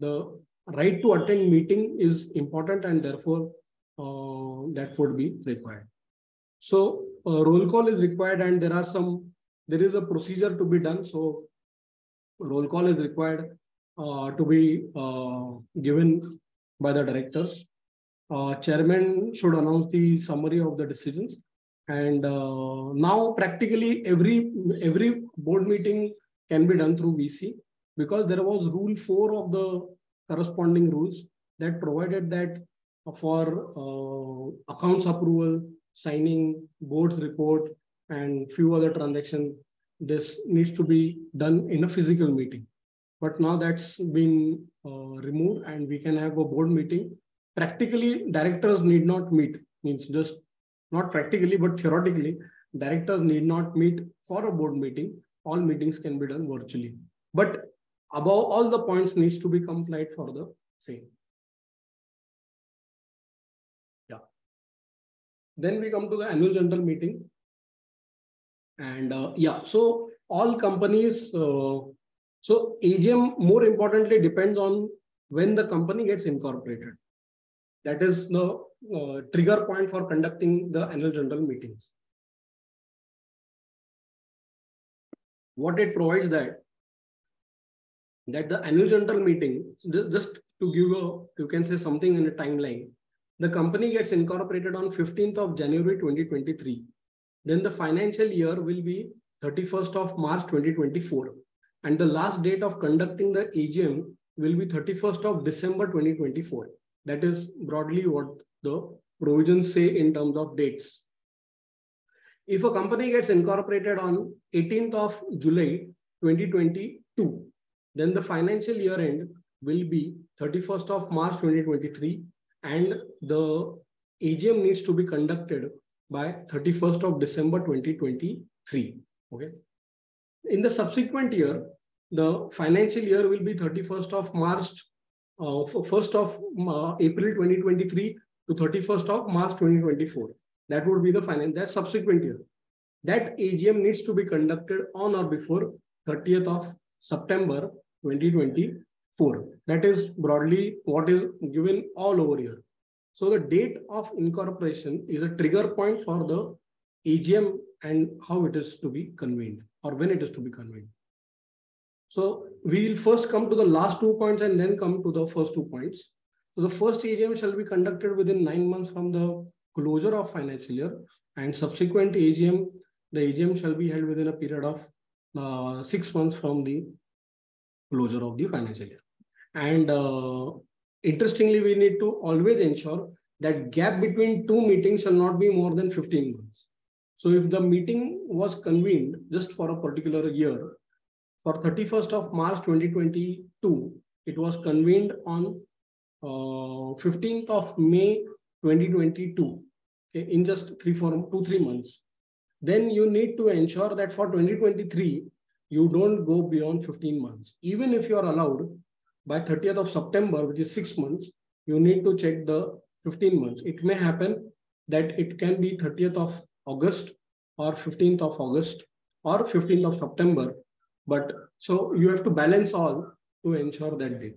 The right to attend meeting is important, and therefore that would be required. So a roll call is required, and there are some there is a procedure to be done. So roll call is required to be given by the directors. Chairman should announce the summary of the decisions. And now practically every board meeting can be done through VC, because there was rule 4 of the corresponding rules that provided that for accounts approval, signing, board's report, and few other transactions, this needs to be done in a physical meeting. But now that's been removed, and we can have a board meeting. Practically, directors need not meet, means just not practically, but theoretically, directors need not meet for a board meeting. All meetings can be done virtually. But above all, the points needs to be complied for the same. Yeah. Then we come to the annual general meeting. And yeah, so all companies, so AGM more importantly depends on when the company gets incorporated. That is the trigger point for conducting the annual general meetings. What it provides that the annual general meeting, just to give you can say something in a timeline, the company gets incorporated on 15th of January 2023. Then the financial year will be 31st of March 2024. And the last date of conducting the AGM will be 31st of December 2024. That is broadly what the provisions say in terms of dates. If a company gets incorporated on 18th of July 2022, then the financial year end will be 31st of March 2023, and the AGM needs to be conducted by 31st of December 2023. Okay. In the subsequent year, the financial year will be 31st of March, 1st of April 2023 to 31st of March 2024. That would be the that subsequent year. That AGM needs to be conducted on or before 30th of September 2024. That is broadly what is given all over here. So the date of incorporation is a trigger point for the AGM and how it is to be convened, or when it is to be convened. So we will first come to the last 2 points and then come to the first 2 points. So the first AGM shall be conducted within 9 months from the closure of financial year, and subsequent AGM, the AGM shall be held within a period of 6 months from the closure of the financial year. And interestingly, we need to always ensure that gap between two meetings shall not be more than 15 months. So if the meeting was convened just for a particular year, for 31st of March 2022, it was convened on 15th of May 2022, okay, in just 2-3 months. Then you need to ensure that for 2023, you don't go beyond 15 months. Even if you are allowed, by 30th of September, which is 6 months, you need to check the 15 months. It may happen that it can be 30th of August or 15th of August or 15th of September. But so you have to balance all to ensure that date.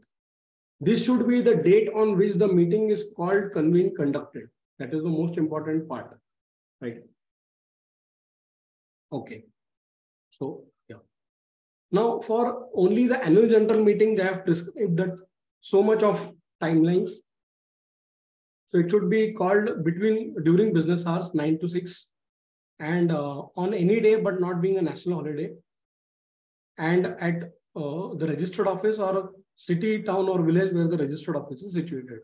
This should be the date on which the meeting is called, convened, conducted. That is the most important part, right? Okay. So, now, for only the annual general meeting, they have prescribed that so much of timelines. So it should be called during business hours, 9 to 6, and on any day, but not being a national holiday, and at the registered office or city, town, or village where the registered office is situated.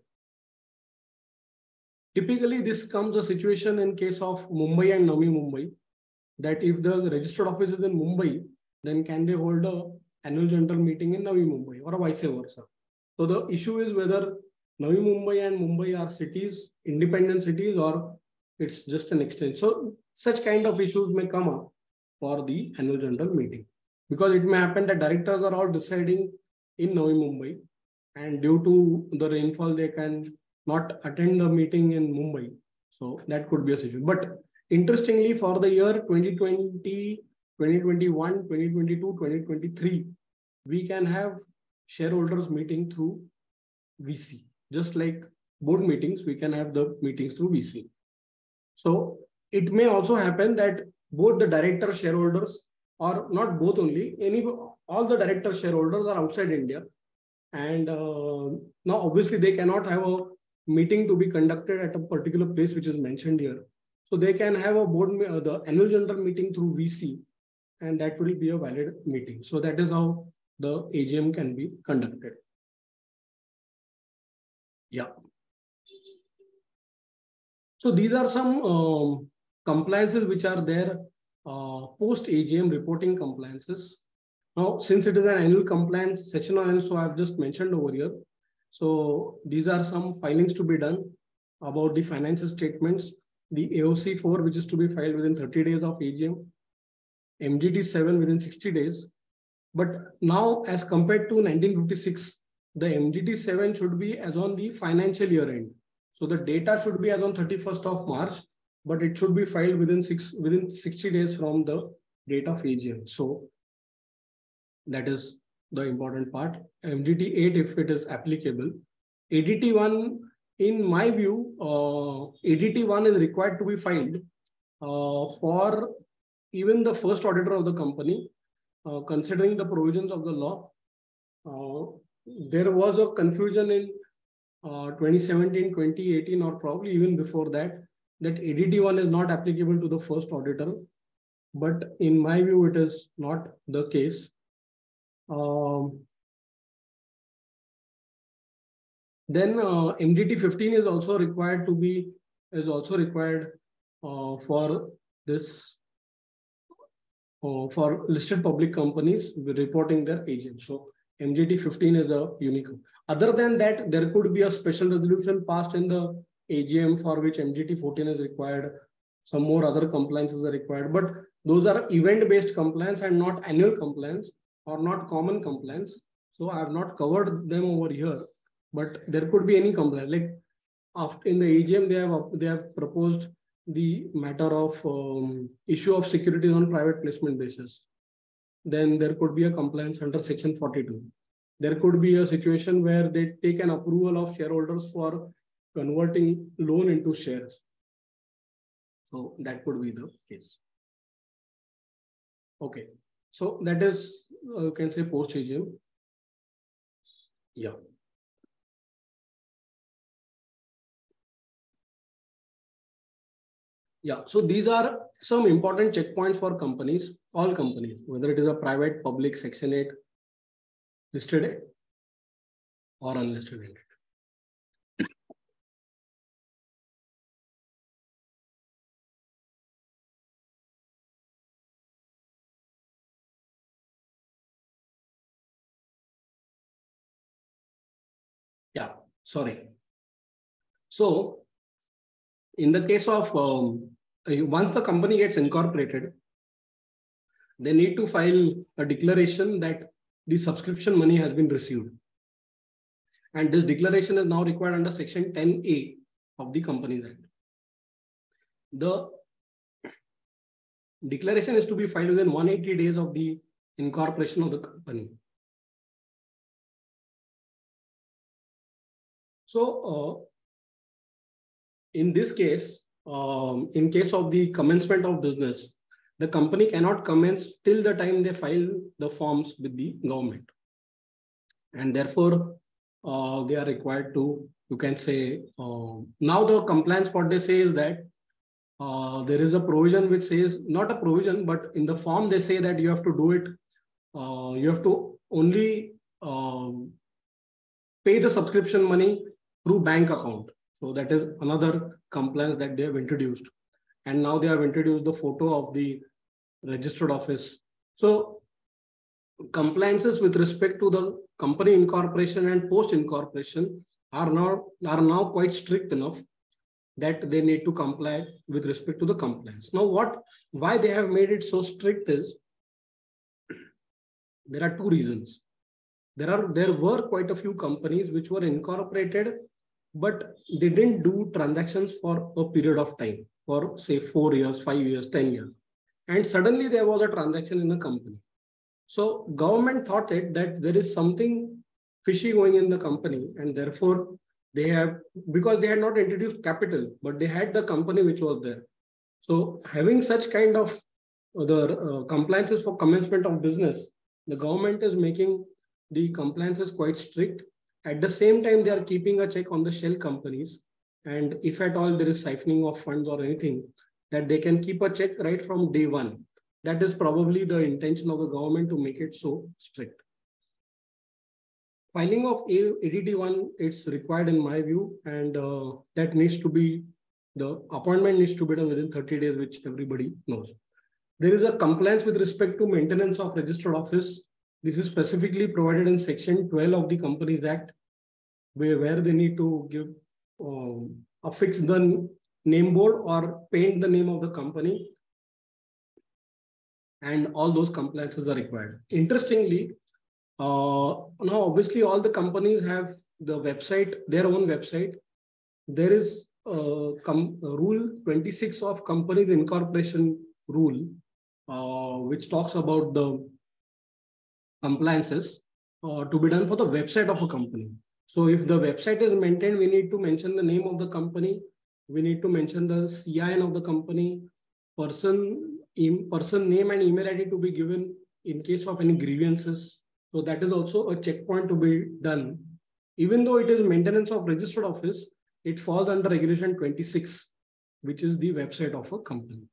Typically, this comes a situation in case of Mumbai and Navi Mumbai, that if the registered office is in Mumbai, then can they hold a annual general meeting in Navi Mumbai or vice versa? So the issue is whether Navi Mumbai and Mumbai are cities, independent cities, or it's just an extension. So such kind of issues may come up for the annual general meeting, because it may happen that directors are all deciding in Navi Mumbai, and due to the rainfall, they can not attend the meeting in Mumbai. So that could be a situation. But interestingly, for the year 2020, 2021, 2022, 2023, we can have shareholders meeting through VC. Just like board meetings, we can have the meetings through VC. So it may also happen that both the director shareholders or not both only, all the director shareholders are outside India. And now obviously they cannot have a meeting to be conducted at a particular place which is mentioned here. So they can have a board, the annual general meeting through VC, and that will be a valid meeting. So that is how the AGM can be conducted. Yeah. So these are some compliances which are there, post AGM reporting compliances. Now, since it is an annual compliance session, and so I've just mentioned over here. So these are some filings to be done about the financial statements, the AOC4, which is to be filed within 30 days of AGM, MGT7 within 60 days. But now, as compared to 1956, the MGT7 should be as on the financial year end. So the data should be as on 31st of March, but it should be filed within 60 days from the date of AGM. So that is the important part. MGT8, if it is applicable. ADT-1, in my view, ADT-1 is required to be filed for even the first auditor of the company, considering the provisions of the law. There was a confusion in 2017, 2018, or probably even before that, that ADT-1 is not applicable to the first auditor. But in my view, it is not the case. Then MGT-15 is also required to be, for this, for listed public companies reporting their agents. So MGT-15 is a unique. Other than that, there could be a special resolution passed in the AGM for which MGT-14 is required. Some more other compliances are required, but those are event-based compliance and not annual compliance or not common compliance. So I have not covered them over here, but there could be any compliance. Like after in the AGM, they have proposed the matter of issue of securities on private placement basis. Then there could be a compliance under Section 42. There could be a situation where they take an approval of shareholders for converting loan into shares. So that could be the case. Okay. So that is, you can say, post AGM. Yeah. Yeah. So these are some important checkpoints for companies, all companies, whether it is a private, public, Section 8, listed or unlisted entity. Yeah, sorry. So in the case of, once the company gets incorporated, they need to file a declaration that the subscription money has been received. And this declaration is now required under Section 10A of the Companies Act. The declaration is to be filed within 180 days of the incorporation of the company. So in this case, in case of the commencement of business, the company cannot commence till the time they file the forms with the government. And therefore, they are required to, you can say, now the compliance, what they say is that there is a provision which says, not a provision, but in the form they say that you have to do it, you have to only pay the subscription money through bank account. So that is another compliance that they have introduced. And now they have introduced the photo of the registered office. So compliances with respect to the company incorporation and post incorporation are now quite strict enough that they need to comply with respect to the compliance. Now, why they have made it so strict is there are two reasons. There were quite a few companies which were incorporated, but they didn't do transactions for a period of time, for say 4 years, 5 years, 10 years. And suddenly there was a transaction in the company. So government thought it that there is something fishy going in the company, and therefore they have, because they had not introduced capital, but they had the company which was there. So having such kind of the compliances for commencement of business, the government is making the compliances quite strict. At the same time, they are keeping a check on the shell companies. And if at all there is siphoning of funds or anything, that they can keep a check right from day one. That is probably the intention of the government to make it so strict. Filing of ADT-1, it's required in my view, and that needs to be, the appointment needs to be done within 30 days, which everybody knows. There is a compliance with respect to maintenance of registered office. This is specifically provided in Section 12 of the Companies Act, where they need to give affix the name board or paint the name of the company, and all those compliances are required. Interestingly, now obviously all the companies have the website, their own website. There is Rule 26 of Companies Incorporation Rule, which talks about the compliances to be done for the website of a company. So if the website is maintained, we need to mention the name of the company. We need to mention the CIN of the company, person name and email ID to be given in case of any grievances. So that is also a checkpoint to be done. Even though it is maintenance of registered office, it falls under Regulation 26, which is the website of a company.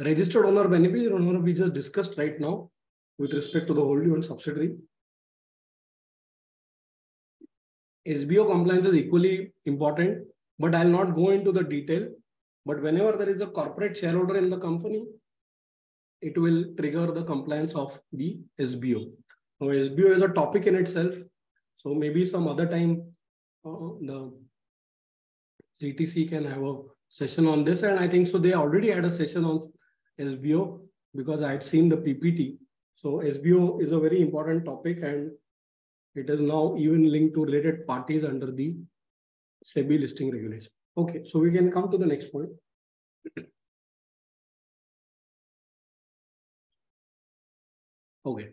Registered owner benefit, we just discussed right now with respect to the wholly owned subsidiary. SBO compliance is equally important, but I'll not go into the detail. But whenever there is a corporate shareholder in the company, it will trigger the compliance of the SBO. Now, SBO is a topic in itself. So maybe some other time, the CTC can have a session on this. And I think so they already had a session on SBO because I had seen the PPT. So SBO is a very important topic, and it is now even linked to related parties under the SEBI listing regulation. Okay, so we can come to the next point. Okay.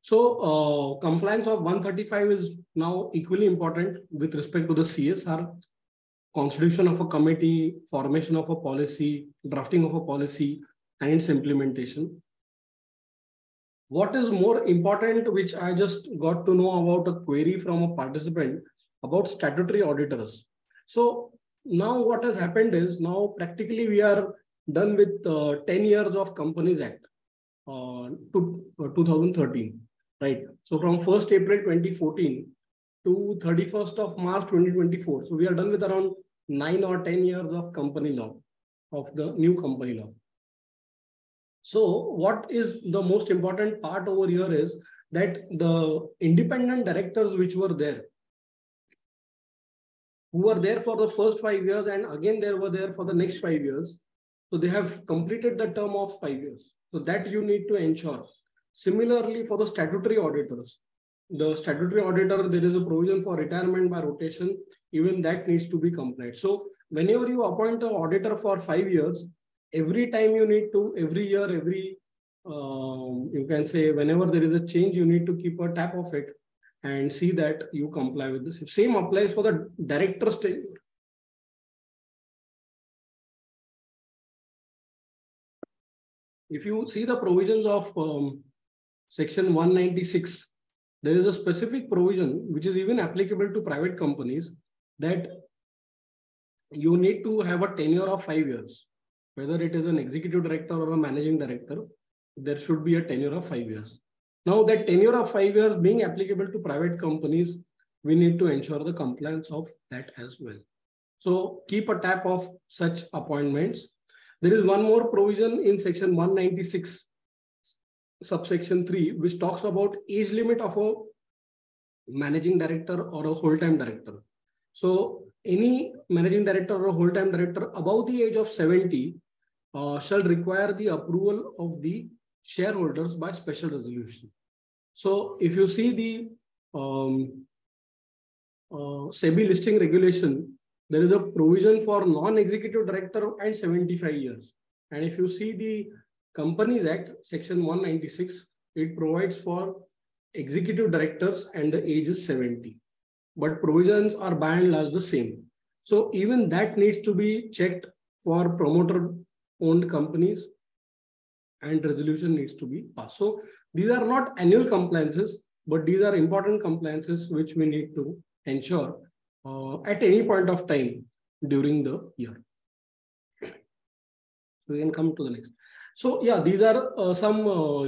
So compliance of 135 is now equally important with respect to the CSR, constitution of a committee, formation of a policy, drafting of a policy, and its implementation. What is more important, which I just got to know about a query from a participant about statutory auditors. So now what has happened is now practically we are done with 10 years of Companies Act to 2013, right? So from 1st April 2014 to 31st of March 2024. So we are done with around 9 or 10 years of company law, of the new company law. So what is the most important part over here is that the independent directors which were there, who were there for the first 5 years and again they were there for the next 5 years. So they have completed the term of 5 years. So that you need to ensure. Similarly for the statutory auditors, the statutory auditor, there is a provision for retirement by rotation, even that needs to be complied. So whenever you appoint an auditor for 5 years, every time you need to, every year, every, you can say whenever there is a change, you need to keep a tap of it and see that you comply with this. Same applies for the director's tenure. If you see the provisions of Section 196, there is a specific provision which is even applicable to private companies that you need to have a tenure of 5 years. Whether it is an executive director or a managing director, there should be a tenure of 5 years. Now that tenure of 5 years being applicable to private companies, we need to ensure the compliance of that as well. So keep a tab of such appointments. There is one more provision in Section 196, subsection 3, which talks about age limit of a managing director or a whole-time director. So any managing director or a whole-time director above the age of 70 shall require the approval of the shareholders by special resolution. So if you see the SEBI listing regulation, there is a provision for non-executive director and 75 years. And if you see the Companies Act, Section 196, it provides for executive directors and the age is 70. But provisions are by and large the same. So even that needs to be checked for promoter owned companies, and resolution needs to be passed. So these are not annual compliances, but these are important compliances which we need to ensure at any point of time during the year. We can come to the next. So yeah, these are some,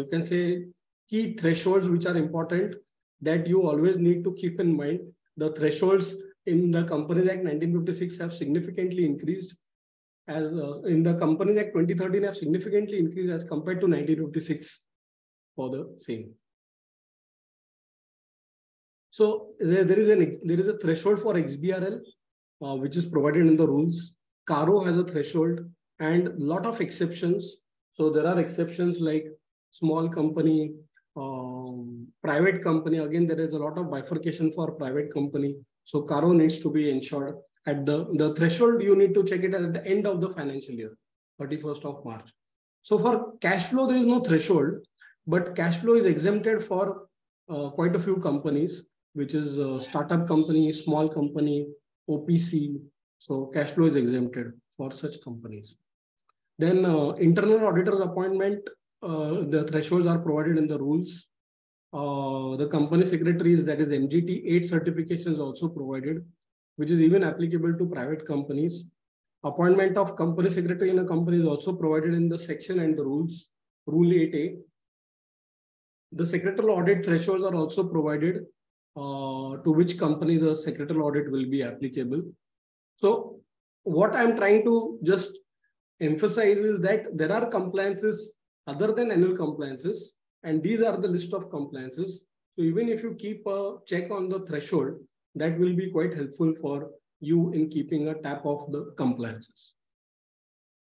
you can say, key thresholds which are important that you always need to keep in mind. The thresholds in the Companies Act 1956 have significantly increased as in the Companies Act 2013 have significantly increased as compared to 1956 for the same. So there is a threshold for XBRL, which is provided in the rules. CARO has a threshold and a lot of exceptions. So there are exceptions like small company, private company. Again, there is a lot of bifurcation for private company. So CARO needs to be ensured at the threshold. You need to check it at the end of the financial year, 31st of March. So for cash flow, there is no threshold, but cash flow is exempted for quite a few companies, which is startup company, small company, OPC. So cash flow is exempted for such companies. Then internal auditor's appointment, the thresholds are provided in the rules. The company secretaries, that is MGT-8 certification is also provided, which is even applicable to private companies. Appointment of company secretary in a company is also provided in the section and the rules, Rule 8A. The secretarial audit thresholds are also provided to which company the secretarial audit will be applicable. So what I'm trying to just emphasize is that there are compliances other than annual compliances, and these are the list of compliances. So even if you keep a check on the threshold, that will be quite helpful for you in keeping a tab of the compliances.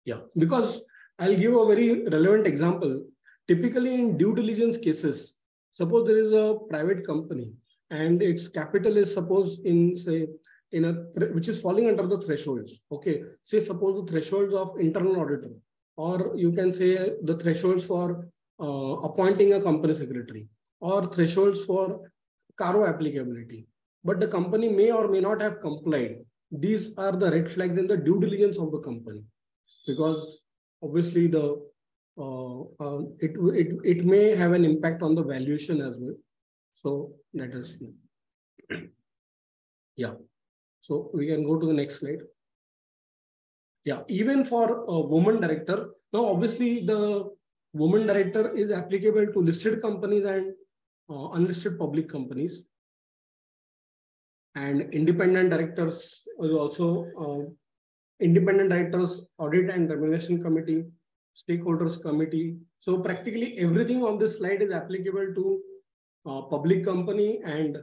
Yeah, because I'll give a very relevant example. Typically in due diligence cases, suppose there is a private company and its capital is suppose in say, in a which is falling under the thresholds. Okay, say suppose the thresholds of internal auditor, or you can say the thresholds for appointing a company secretary, or thresholds for CARO applicability, but the company may or may not have complied. These are the red flags in the due diligence of the company, because obviously the it may have an impact on the valuation as well. So let us see. Yeah. So we can go to the next slide. Yeah, even for a woman director. Now, obviously, the woman director is applicable to listed companies and unlisted public companies. And independent directors are also independent directors, audit and remuneration committee, stakeholders committee. So practically everything on this slide is applicable to public company and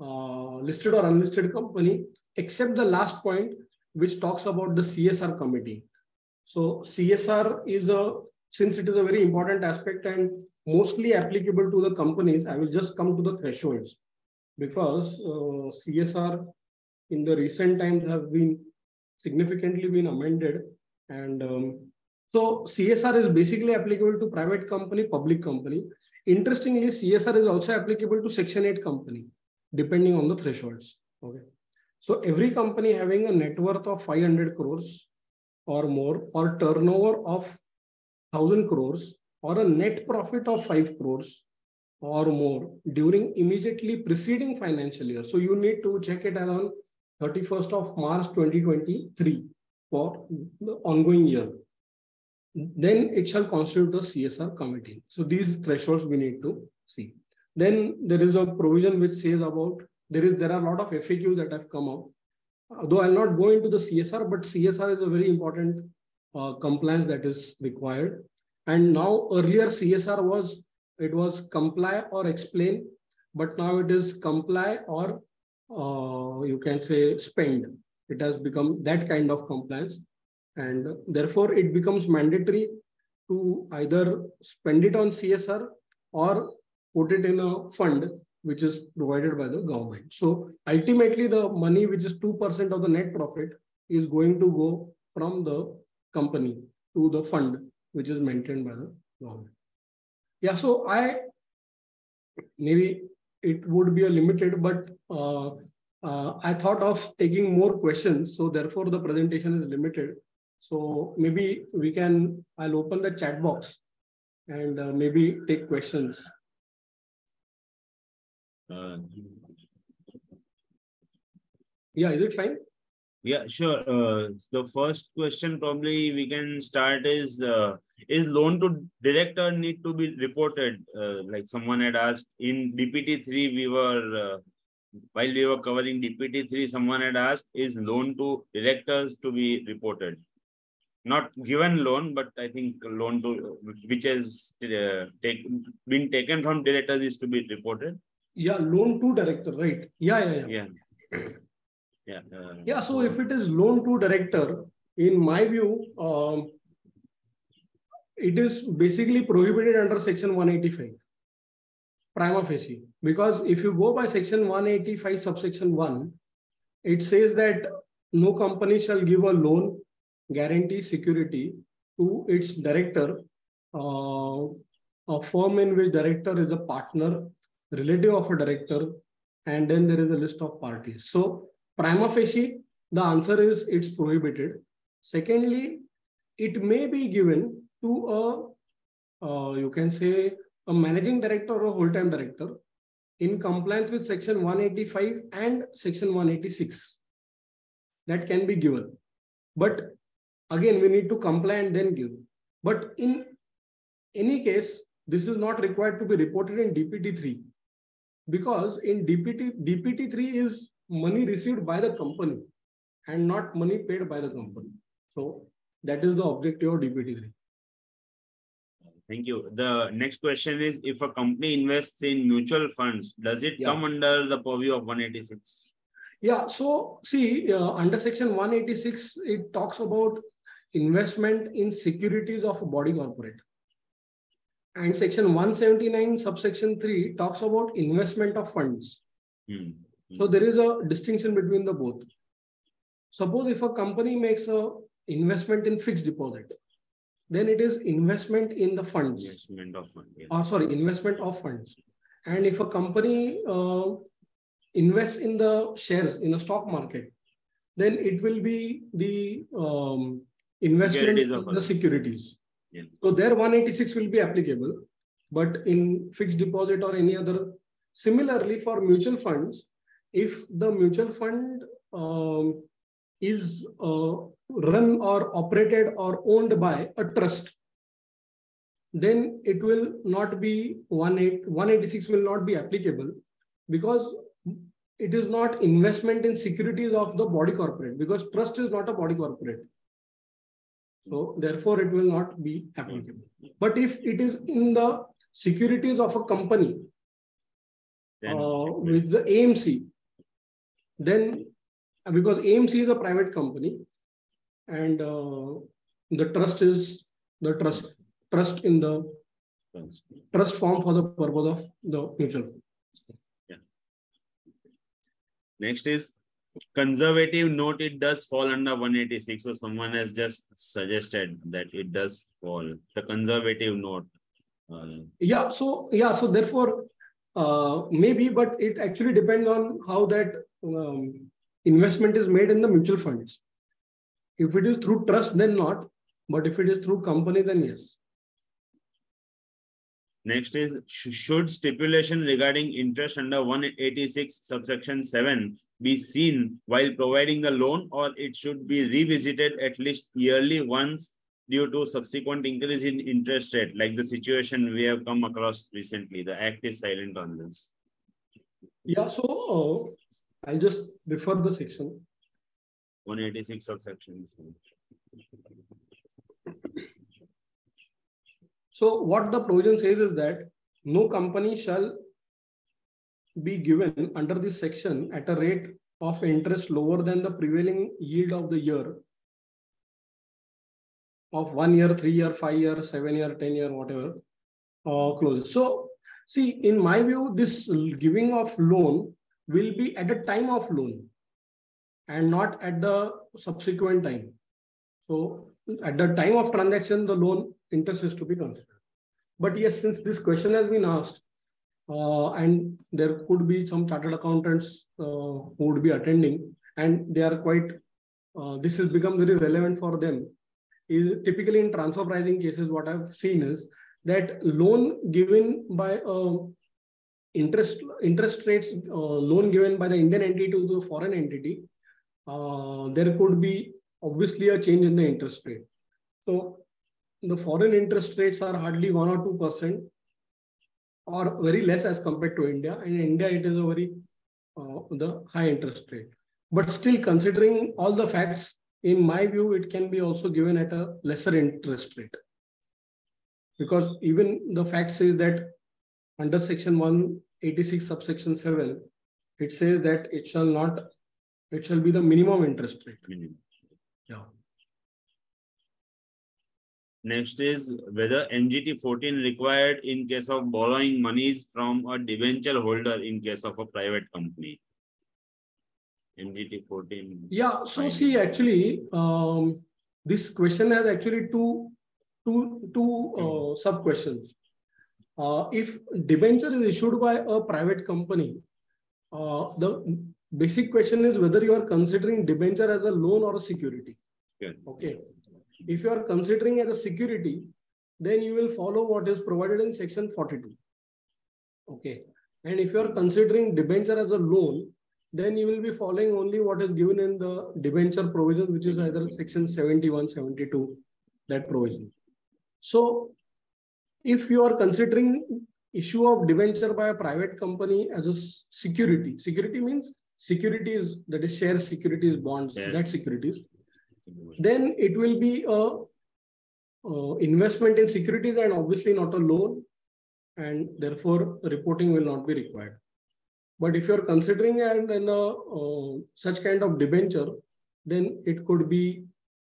listed or unlisted company, except the last point, which talks about the CSR committee. So CSR is since it is a very important aspect and mostly applicable to the companies, I will just come to the thresholds, because CSR in the recent times have been significantly been amended. And so CSR is basically applicable to private company, public company. Interestingly, CSR is also applicable to Section 8 company, depending on the thresholds. Okay. So every company having a net worth of 500 crores or more, or turnover of 1,000 crores, or a net profit of 5 crores or more during immediately preceding financial year. So you need to check it around 31st of March 2023 for the ongoing year. Then it shall constitute the CSR committee. So these thresholds we need to see. Then there is a provision which says about, there are a lot of FAQs that have come up. Though I'll not go into the CSR, but CSR is a very important compliance that is required. And now earlier CSR was comply or explain, but now it is comply or you can say spend. It has become that kind of compliance. And therefore it becomes mandatory to either spend it on CSR or put it in a fund, which is provided by the government. So ultimately the money, which is 2% of the net profit, is going to go from the company to the fund, which is maintained by the government. Yeah, so maybe it would be a limited, but I thought of taking more questions. So therefore the presentation is limited. So maybe we can, I'll open the chat box and maybe take questions. Yeah, is it fine? Yeah, sure. The first question probably we can start is loan to director need to be reported? Like someone had asked in DPT-3, we were, while we were covering DPT-3, someone had asked, is loan to directors to be reported? Not given loan, but I think loan to, which has been taken from directors is to be reported. Yeah, loan to director, right? Yeah. So if it is loan to director, in my view, it is basically prohibited under Section 185, prima facie. Because if you go by Section 185, subsection 1, it says that no company shall give a loan, guarantee, security to its director, a firm in which director is a partner, relative of a director, and then there is a list of parties. So prima facie, the answer is it's prohibited. Secondly, it may be given to a, you can say, a managing director or a whole-time director in compliance with Section 185 and Section 186. That can be given. But again, we need to comply and then give. But in any case, this is not required to be reported in DPT-3, because in DPT-3 is money received by the company and not money paid by the company. So that is the objective of DPT-3. Thank you. The next question is, if a company invests in mutual funds, does it come under the purview of 186? Yeah. So see, under Section 186, it talks about investment in securities of a body corporate. And Section 179, subsection 3, talks about investment of funds. So there is a distinction between the both. Suppose if a company makes a investment in fixed deposit, then it is investment in the funds. Investment of funds. Yeah. Oh, sorry, investment of funds. And if a company invests in the shares in a stock market, then it will be the investment in the securities. Yeah. So there 186 will be applicable, but in fixed deposit or any other. Similarly, for mutual funds, if the mutual fund is run or operated or owned by a trust, then it will not be 186 will not be applicable, because it is not investment in securities of the body corporate, because trust is not a body corporate. So therefore, it will not be applicable. But if it is in the securities of a company with the AMC, then because AMC is a private company and the trust is the trust in the trust form for the purpose of the mutual fund. Yeah. Next is, conservative note, it does fall under 186. So someone has just suggested that it does fall, the conservative note. So therefore, maybe, but it actually depends on how that investment is made in the mutual funds. If it is through trust, then not. But if it is through company, then yes. Next is, should stipulation regarding interest under 186 subsection 7 be seen while providing the loan, or it should be revisited at least yearly once due to subsequent increase in interest rate, like the situation we have come across recently? The Act is silent on this. Yeah, so I'll just refer the section. 186 subsection. So what the provision says is that no company shall be given under this section at a rate of interest lower than the prevailing yield of the year of 1 year, 3 year, 5 year, 7 year, 10 year, whatever close. So see, in my view, this giving of loan will be at the time of loan and not at the subsequent time. So at the time of transaction, the loan interest is to be considered. But yes, since this question has been asked, and there could be some chartered accountants who would be attending, and they are quite, this has become very relevant for them. is typically in transfer pricing cases, what I've seen is that loan given by interest rates, loan given by the Indian entity to the foreign entity, there could be obviously a change in the interest rate. So the foreign interest rates are hardly 1 or 2% or very less as compared to India. In India, it is a very the high interest rate. But still, considering all the facts, in my view, it can be also given at a lesser interest rate. Because even the fact says that under Section 186, subsection 7, it says that it shall not, it shall be the minimum interest rate. Minimum. Yeah. Next is whether MGT-14 required in case of borrowing monies from a debenture holder in case of a private company. MGT-14. Yeah. So finance. See, actually, this question has actually two sub questions. If debenture is issued by a private company, the basic question is whether you are considering debenture as a loan or a security. Yeah. Okay. If you are considering as a security, then you will follow what is provided in Section 42. Okay. And if you are considering debenture as a loan, then you will be following only what is given in the debenture provision, which is either Section 71, 72, that provision. So if you are considering issue of debenture by a private company as a security, security means securities, that is shares, securities, bonds, yes, that securities, then it will be a investment in securities and obviously not a loan, and therefore reporting will not be required. But if you're considering such kind of debenture, then it could be,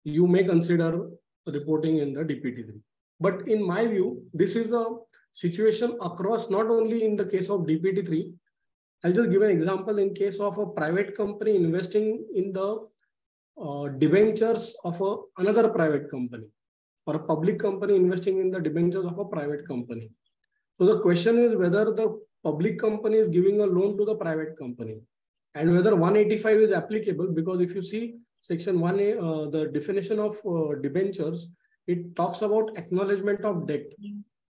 you may consider reporting in the DPT3. But in my view, this is a situation across, not only in the case of DPT3. I'll just give an example in case of a private company investing in the debentures of another private company, or a public company investing in the debentures of a private company. So the question is whether the public company is giving a loan to the private company, and whether 185 is applicable, because if you see Section 1, the definition of debentures, it talks about acknowledgement of debt.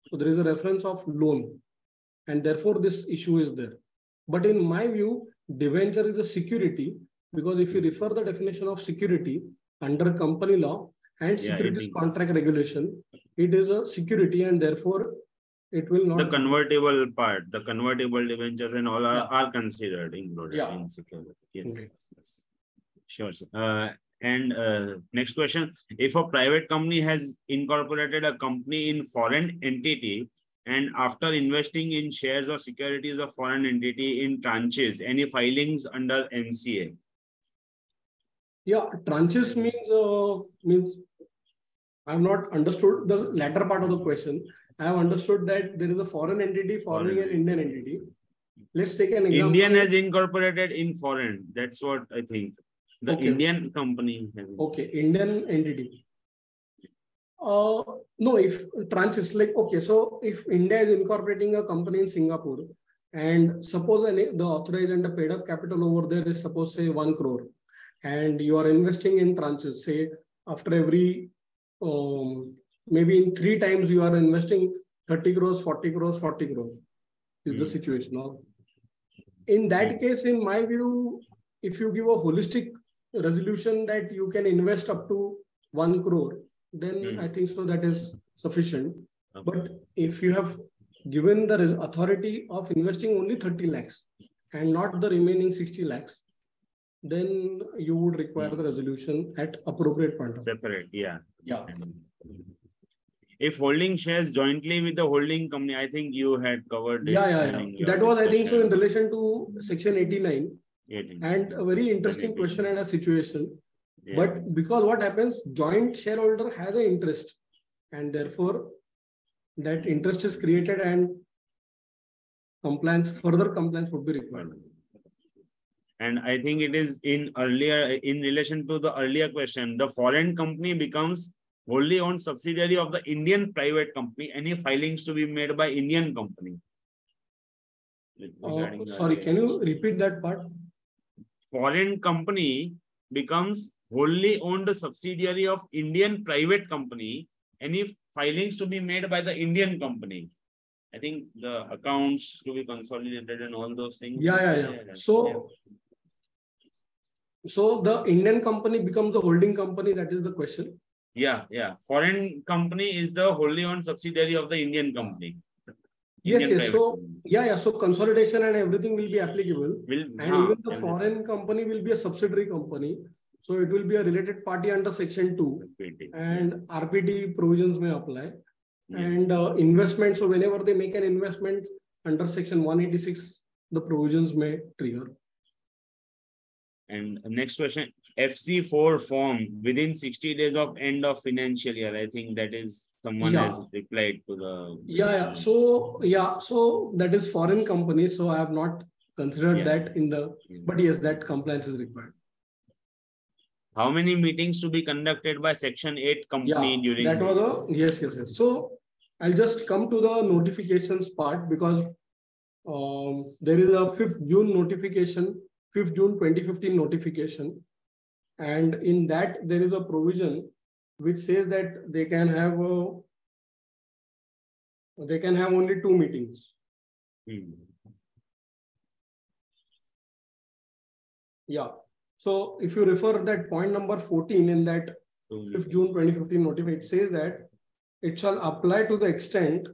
So there is a reference of loan, and therefore this issue is there. But in my view, debenture is a security, because if you refer the definition of security under company law and securities contract regulation, it is a security, and therefore it will not. The convertible part, the convertible debentures and all are considered included in security. Yes. Okay. Yes. Sure. Next question. If a private company has incorporated a company in foreign entity, and after investing in shares or securities of foreign entity in tranches, any filings under MCA? Yeah, tranches means I have not understood the latter part of the question. I have understood that there is a foreign entity forming an Indian entity. Let's take an example. Indian has incorporated in foreign. That's what I think. The Indian company. Okay, Indian entity. No, if tranches, like, okay, so if India is incorporating a company in Singapore, and suppose the authorized and the paid up capital over there is suppose say 1 crore, and you are investing in tranches, say after every, maybe in 3 times you are investing 30 crores, 40 crores, 40 crores is the situation. In that case, in my view, if you give a holistic resolution that you can invest up to 1 crore, then I think so that is sufficient. Okay. But if you have given the authority of investing only 30 lakhs and not the remaining 60 lakhs, then you would require the resolution at appropriate point. Separate, yeah. If holding shares jointly with the holding company, I think you had covered it. Yeah. That was, I think, so in relation to Section 89. And a very interesting question and a situation. Yeah. But because what happens, joint shareholder has an interest, and therefore that interest is created and compliance, further compliance would be required. And I think it is in relation to the earlier question, the foreign company becomes wholly owned subsidiary of the Indian private company. Any filings to be made by Indian company? Sorry, can you repeat that part? Foreign company becomes wholly owned subsidiary of Indian private company, any filings to be made by the Indian company. I think the accounts to be consolidated and all those things. So the Indian company becomes the holding company. That is the question. Foreign company is the wholly owned subsidiary of the Indian company. So consolidation and everything will be applicable. Even the foreign company will be a subsidiary company. So it will be a related party under Section 2 and RPT provisions may apply. And investment, so whenever they make an investment under Section 186, the provisions may trigger. And next question, FC4 form within 60 days of end of financial year. I think that is someone has replied to the... So that is foreign company. So I have not considered that in the... But yes, that compliance is required. How many meetings to be conducted by Section 8 company during... That was a... Yes. So I'll just come to the notifications part because there is a 5th June notification, 5th June 2015 notification. And in that, there is a provision which says that they can have only 2 meetings. So if you refer that point number 14 in that 5th June 2015 notification, it says that it shall apply to the extent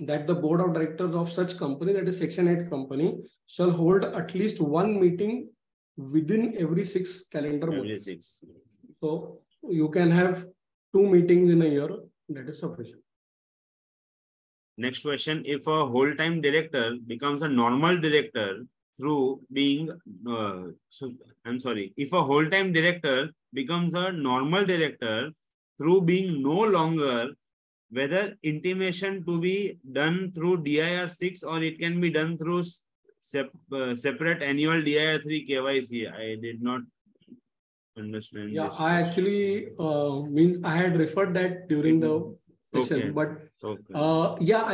that the board of directors of such company, that is Section 8 company, shall hold at least 1 meeting within every 6 calendar months. So you can have 2 meetings in a year. That is sufficient. Next question. If a whole time director becomes a normal director through being, if a whole time director becomes a normal director through being no longer, whether intimation to be done through DIR 6 or it can be done through separate annual DIR 3 KYC. I did not understand. I had referred that during the session, I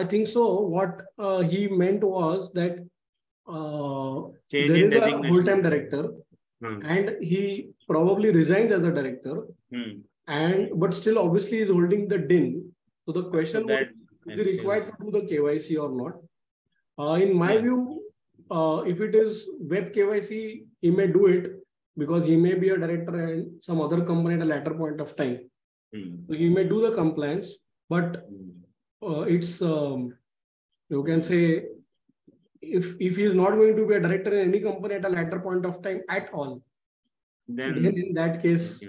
think so. What he meant was that there is a whole-time director and he probably resigned as a director but still obviously is holding the DIN. So the question is he required to do the KYC or not? In my view, if it is web KYC, he may do it because he may be a director and some other company at a later point of time. So he may do the compliance, but it's, you can say, if he is not going to be a director in any company at a later point of time at all, then in that case,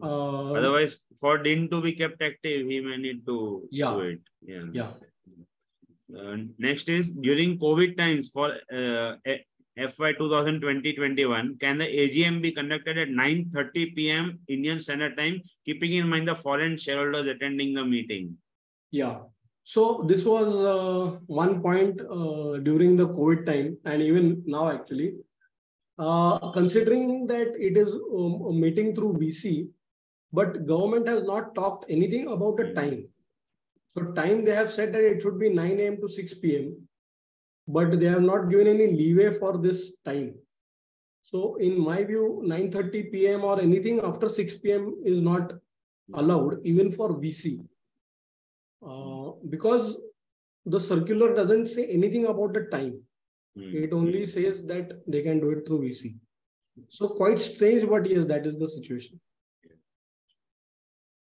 otherwise for DIN to be kept active, he may need to do it. Next is during COVID times for FY 2020-21, can the AGM be conducted at 9:30 p.m. Indian Standard Time, keeping in mind the foreign shareholders attending the meeting? So this was one point during the COVID time and even now actually. Considering that it is a meeting through VC, but government has not talked anything about the time. So time they have said that it should be 9 a.m. to 6 p.m. But they have not given any leeway for this time. So in my view, 9:30 p.m. or anything after 6 p.m. is not allowed even for VC. Because the circular doesn't say anything about the time. It only says that they can do it through VC. So quite strange, but yes, that is the situation.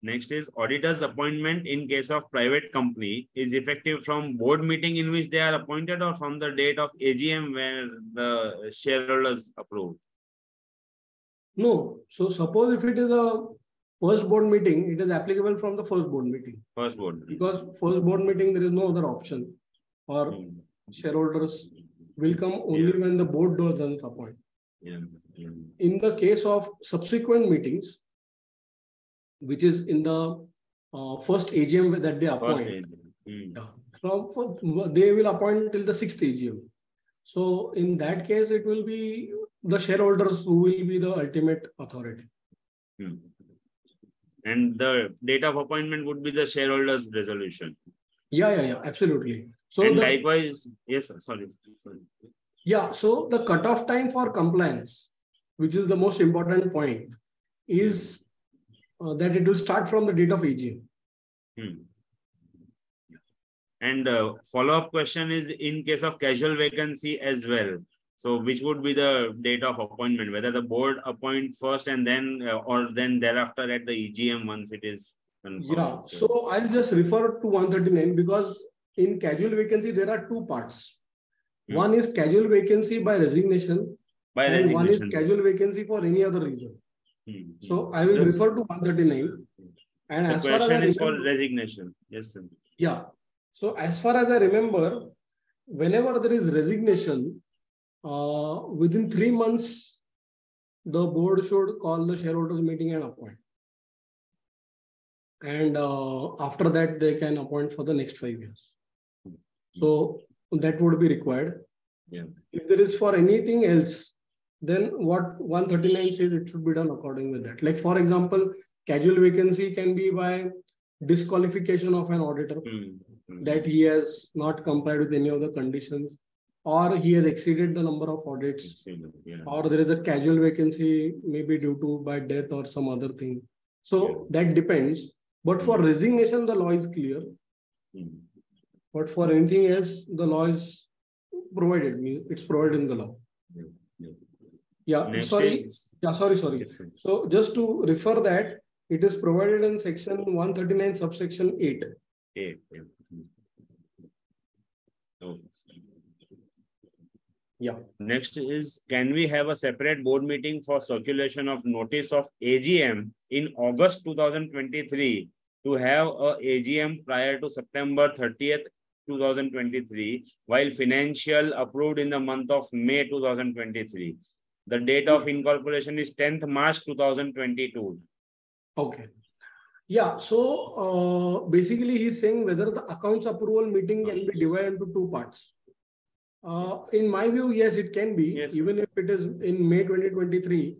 Next is auditor's appointment in case of private company is effective from board meeting in which they are appointed or from the date of AGM where the shareholders approve? No. So suppose if it is a first board meeting, it is applicable from the first board meeting. First board. Because first board meeting, there is no other option. Or shareholders will come only when the board doesn't appoint. In the case of subsequent meetings, which is in the first AGM that they appoint. So they will appoint till the 6th AGM. So in that case, it will be the shareholders who will be the ultimate authority. And the date of appointment would be the shareholders' resolution. Absolutely. So and likewise, so the cutoff time for compliance which is the most important point, is that it will start from the date of AGM. Hmm. And follow-up question is in case of casual vacancy as well. So which would be the date of appointment, whether the board appoint first and then or then thereafter at the EGM once it is confirmed. Yeah, so I'll just refer to 139 because in casual vacancy, there are two parts. Hmm. One is casual vacancy by resignation. And one is casual vacancy for any other reason. Hmm. So I will refer to 139. And the question is for resignation. Yes, sir. Yeah. So as far as I remember, whenever there is resignation, within 3 months, the board should call the shareholders meeting and appoint. And after that, they can appoint for the next 5 years. So that would be required. Yeah. If there is for anything else, then what 139 says, it should be done according with that. Like for example, casual vacancy can be by disqualification of an auditor, mm-hmm, that he has not complied with any of the conditions, or he has exceeded the number of audits, yeah, or there is a casual vacancy maybe due to by death or some other thing. So yeah, that depends. But for resignation, the law is clear. Mm-hmm. But for anything else, the law is provided. It's provided in the law. Yeah. Yeah. Next sorry. Yes, so just to refer that, it is provided in section 139, subsection 8. Yeah. Oh. Yeah. Next is, can we have a separate board meeting for circulation of notice of AGM in August 2023 to have a AGM prior to September 30th, 2023, while financial approved in the month of May 2023? The date of incorporation is 10th March 2022. Okay. Yeah. So basically he's saying whether the accounts approval meeting can be divided into two parts. In my view, yes, it can be. Yes. Even if it is in May 2023,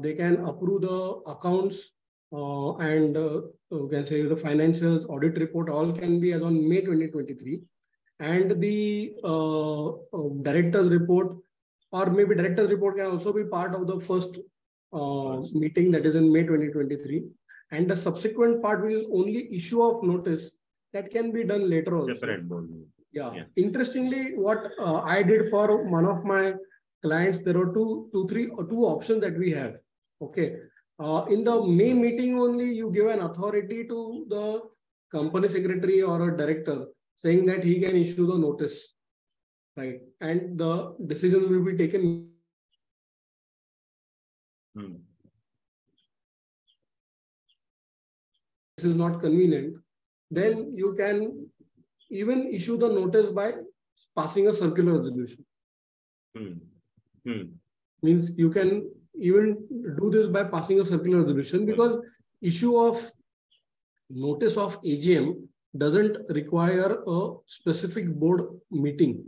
they can approve the accounts and you can say the financials, audit report, all can be as on May 2023. And the director's report, or maybe director's report, can also be part of the first meeting, that is in May 2023. And the subsequent part, which is only issue of notice, that can be done later on. Separate board meeting. Yeah. Yeah. Interestingly, what I did for one of my clients, there are two options that we have. Okay. In the May meeting only, you give an authority to the company secretary or a director saying that he can issue the notice. Right. And the decisions will be taken. Hmm. This is not convenient. Then you can even issue the notice by passing a circular resolution. Hmm. Hmm. Means you can even do this by passing a circular resolution, because issue of notice of AGM doesn't require a specific board meeting.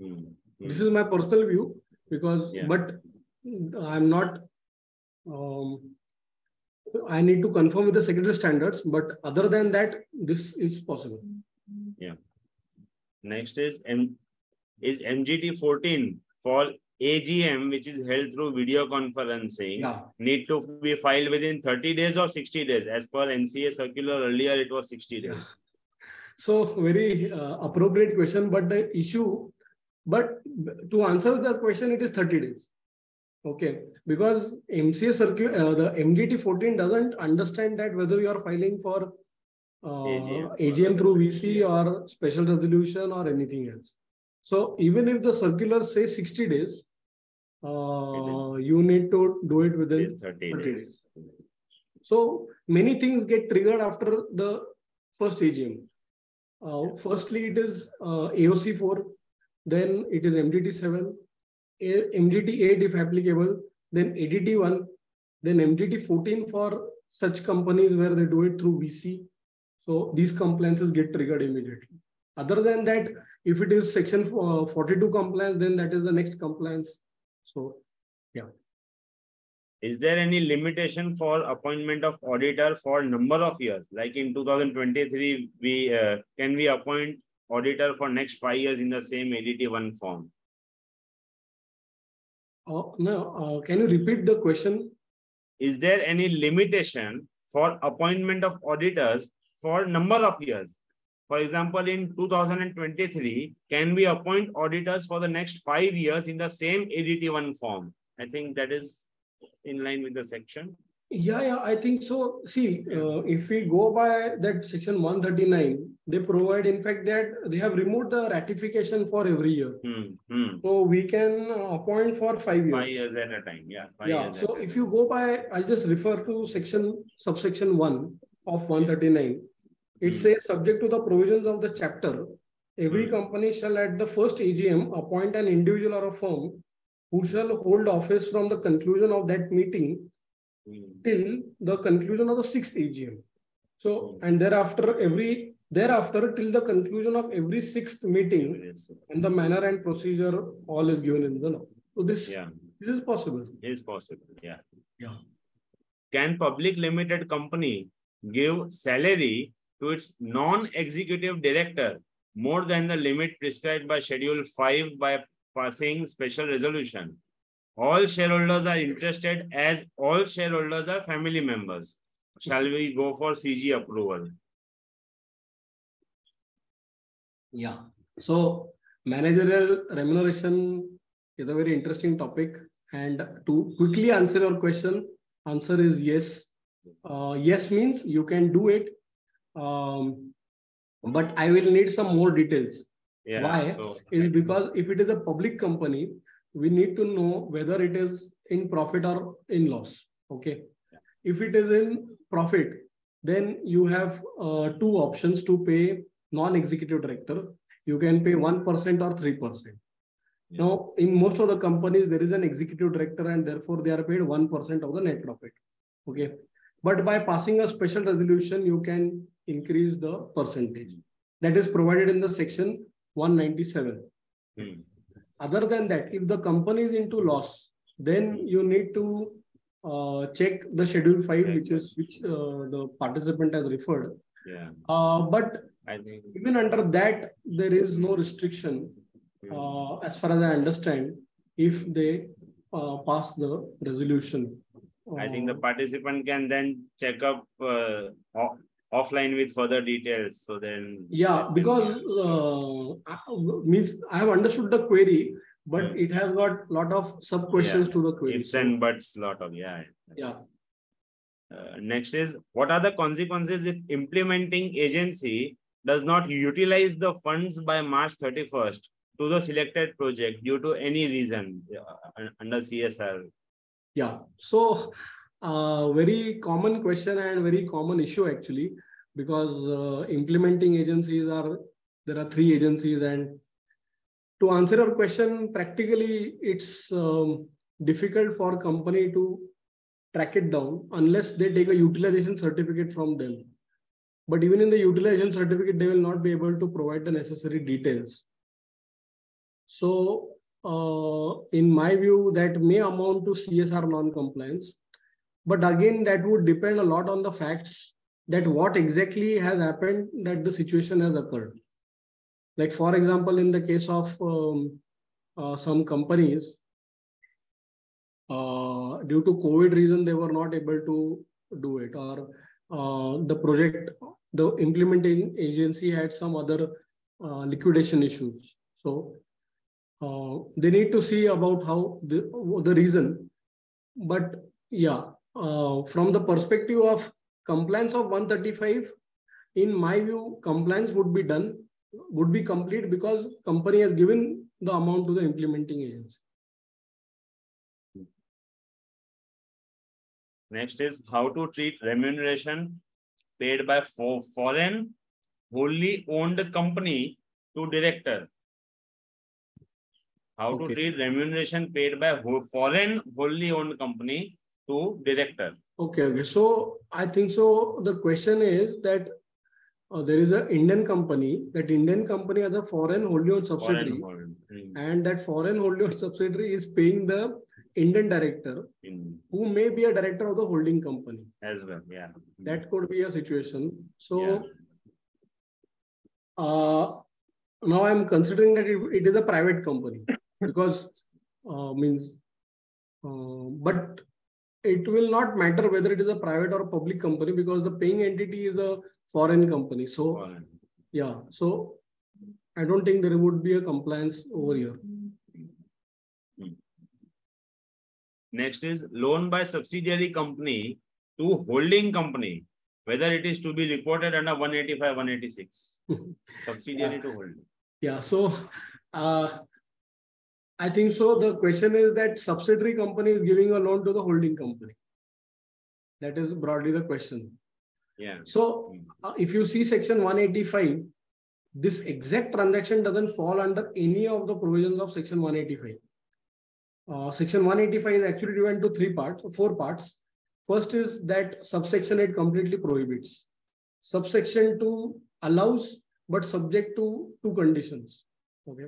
Mm-hmm. This is my personal view, because, yeah, but I'm not, I need to confirm with the secretary standards, but other than that, this is possible. Yeah. Next is MGT-14 for AGM, which is held through video conferencing, yeah, need to be filed within 30 days or 60 days. As per MCA circular earlier, it was 60 days. Yeah. So very appropriate question, but the issue, but to answer the question, it is 30 days. Okay. Because MCA circuit, the MGT-14 doesn't understand that whether you are filing for AGM through VC or special resolution or anything else. So even if the circular says 60 days, you need to do it within 30 days. So many things get triggered after the first AGM. Firstly, it is AOC4. Then it is MGT7, MGT8 if applicable, then ADT1, then MGT14 for such companies where they do it through VC. So these compliances get triggered immediately. Other than that, if it is section 42 compliance, then that is the next compliance. So, yeah. Is there any limitation for appointment of auditor for number of years? Like in 2023, can we appoint auditor for next 5 years in the same ADT1 form? Can you repeat the question? Is there any limitation for appointment of auditors for number of years? For example, in 2023, can we appoint auditors for the next 5 years in the same ADT-1 form? I think that is in line with the section. Yeah, I think so. See, if we go by that section 139, they provide, in fact, that they have removed the ratification for every year. So we can appoint for 5 years. 5 years at a time, yeah. So if you go by, I'll just refer to section subsection 1 of 139. It says, subject to the provisions of the chapter, every company shall at the first AGM appoint an individual or a firm who shall hold office from the conclusion of that meeting till the conclusion of the 6th AGM. So, and thereafter till the conclusion of every 6th meeting, and the manner and procedure all is given in the law. So this is possible. It is possible. Yeah. Yeah. Can public limited company give salary to its non-executive director more than the limit prescribed by Schedule 5 by passing special resolution? All shareholders are interested as all shareholders are family members. Shall we go for CG approval? Yeah. So managerial remuneration is a very interesting topic. And to quickly answer your question, answer is yes. Yes means you can do it. But I will need some more details. Yeah, why? So, is because if it is a public company, we need to know whether it is in profit or in loss. Okay. Yeah. If it is in profit, then you have two options to pay non-executive director. You can pay 1% or 3%. Yeah. Now, in most of the companies, there is an executive director and therefore they are paid 1% of the net profit. Okay. But by passing a special resolution, you can increase the percentage. That is provided in the section 197. Other than that, if the company is into loss, then you need to check the Schedule 5, which the participant has referred. Yeah. But I think even under that, there is no restriction, as far as I understand, if they pass the resolution. I think the participant can then check up offline with further details. So then, yeah, because means I have understood the query, but it has got lot of sub questions to the query. Ifs and buts, lot of next is, what are the consequences if implementing agency does not utilize the funds by March 31st to the selected project due to any reason under CSR? Yeah, so very common question and very common issue actually, because implementing agencies are, there are 3 agencies, and to answer your question, practically it's difficult for company to track it down unless they take a utilization certificate from them. But even in the utilization certificate, they will not be able to provide the necessary details. So, in my view, that may amount to CSR non-compliance. But again, that would depend a lot on the facts, that what exactly has happened, that the situation has occurred. Like, for example, in the case of some companies, due to COVID reason, they were not able to do it, or the implementing agency had some other liquidation issues. So, they need to see about how the reason. But yeah, from the perspective of compliance of 135, in my view, compliance would be complete because company has given the amount to the implementing agency. Next is, how to treat remuneration paid by foreign wholly owned company to director. How to treat remuneration paid by foreign wholly owned company to director. Okay. So I think so. The question is that there is an Indian company. That Indian company has a foreign wholly owned subsidiary, and that foreign wholly owned subsidiary is paying the Indian director, who may be a director of the holding company as well. Yeah, that could be a situation. So, now I'm considering that it is a private company. Because means But it will not matter whether it is a private or a public company, because the paying entity is a foreign company. So, yeah, so I don't think there would be a compliance over here. Next is loan by subsidiary company to holding company, whether it is to be reported under 185, 186. Subsidiary to holding. Yeah, so I think so. The question is that subsidiary company is giving a loan to the holding company. That is broadly the question. Yeah. So if you see section 185, this exact transaction doesn't fall under any of the provisions of section 185. Section 185 is actually divided into four parts. First is that subsection 8 completely prohibits. Subsection 2 allows, but subject to two conditions. Okay.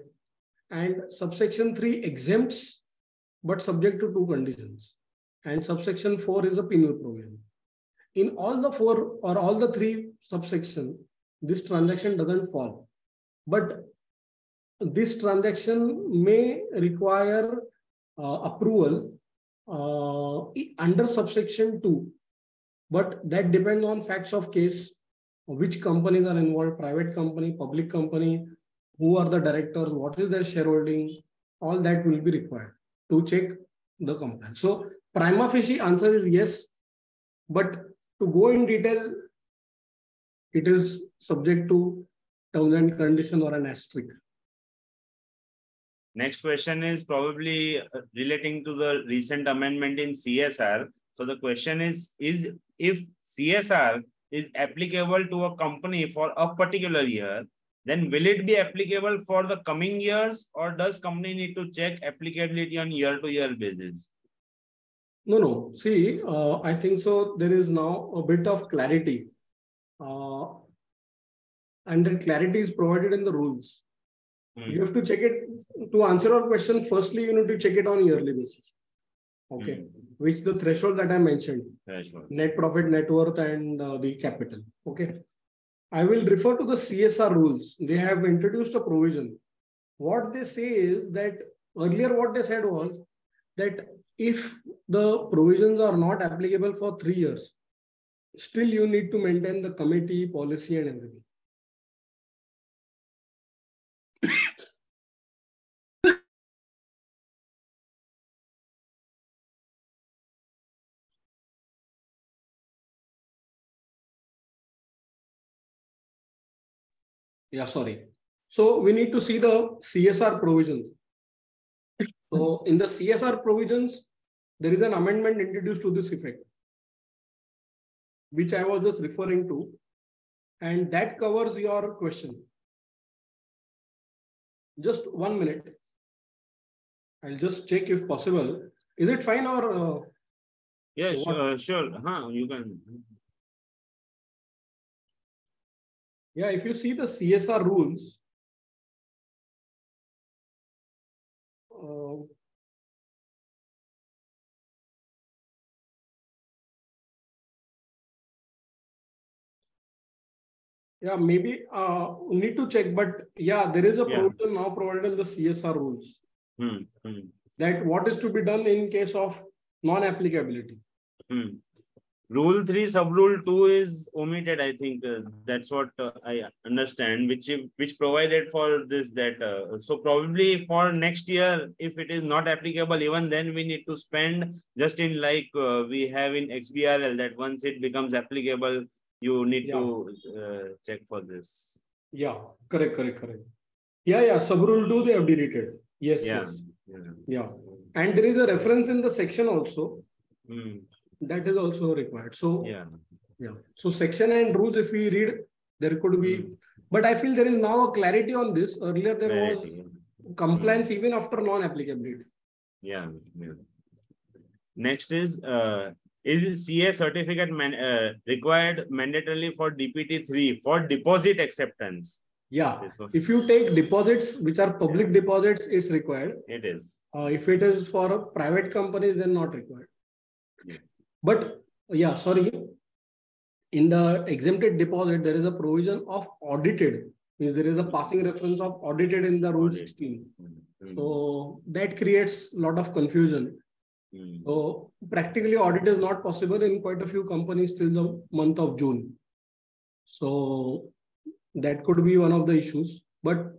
And subsection 3 exempts, but subject to two conditions. And subsection 4 is a penal provision. In all the four or all the three subsection, this transaction doesn't fall. But this transaction may require approval under subsection 2, but that depends on facts of case, which companies are involved, private company, public company, who are the directors, what is their shareholding, all that will be required to check the compliance. So prima facie answer is yes, but to go in detail, it is subject to terms and condition or an asterisk. Next question is probably relating to the recent amendment in CSR. So the question is if CSR is applicable to a company for a particular year, then will it be applicable for the coming years, or does company need to check applicability on year-to-year basis? No. See, I think so. There is now a bit of clarity. And that clarity is provided in the rules. You have to check it to answer our question. Firstly, you need to check it on yearly basis. Okay. Which the threshold that I mentioned, net profit, net worth, and the capital. Okay. I will refer to the CSR rules. They have introduced a provision. What they say is that earlier what they said was that if the provisions are not applicable for 3 years, still you need to maintain the committee, policy, and everything. Yeah, sorry. So we need to see the CSR provisions. So in the CSR provisions, there is an amendment introduced to this effect, which I was just referring to. And that covers your question. Just 1 minute. I'll just check if possible. Is it fine or? Yes, sure. You can. Yeah, if you see the CSR rules, yeah, maybe need to check, but yeah, there is a provision now provided in the CSR rules that what is to be done in case of non-applicability. Rule 3 sub rule 2 is omitted, I think. That's what I understand, which provided for this, that so probably for next year, if it is not applicable, even then we need to spend just in like we have in XBRL, that once it becomes applicable, you need to check for this. Yeah, correct. Yeah, sub rule 2 they have deleted. Yes. And there is a reference in the section also. That is also required. So, so section and rules, if we read, there could be, but I feel there is now a clarity on this. Earlier, there was compliance even after non-applicability. Next is CA certificate required mandatorily for DPT-3 for deposit acceptance? Yeah. If you take deposits, which are public deposits, it's required. It is. If it is for a private companies, then not required. But yeah, sorry, in the exempted deposit, there is a provision of audited. There is a passing reference of audited in the rule 16. So that creates a lot of confusion. So practically audit is not possible in quite a few companies till the month of June. So that could be one of the issues. But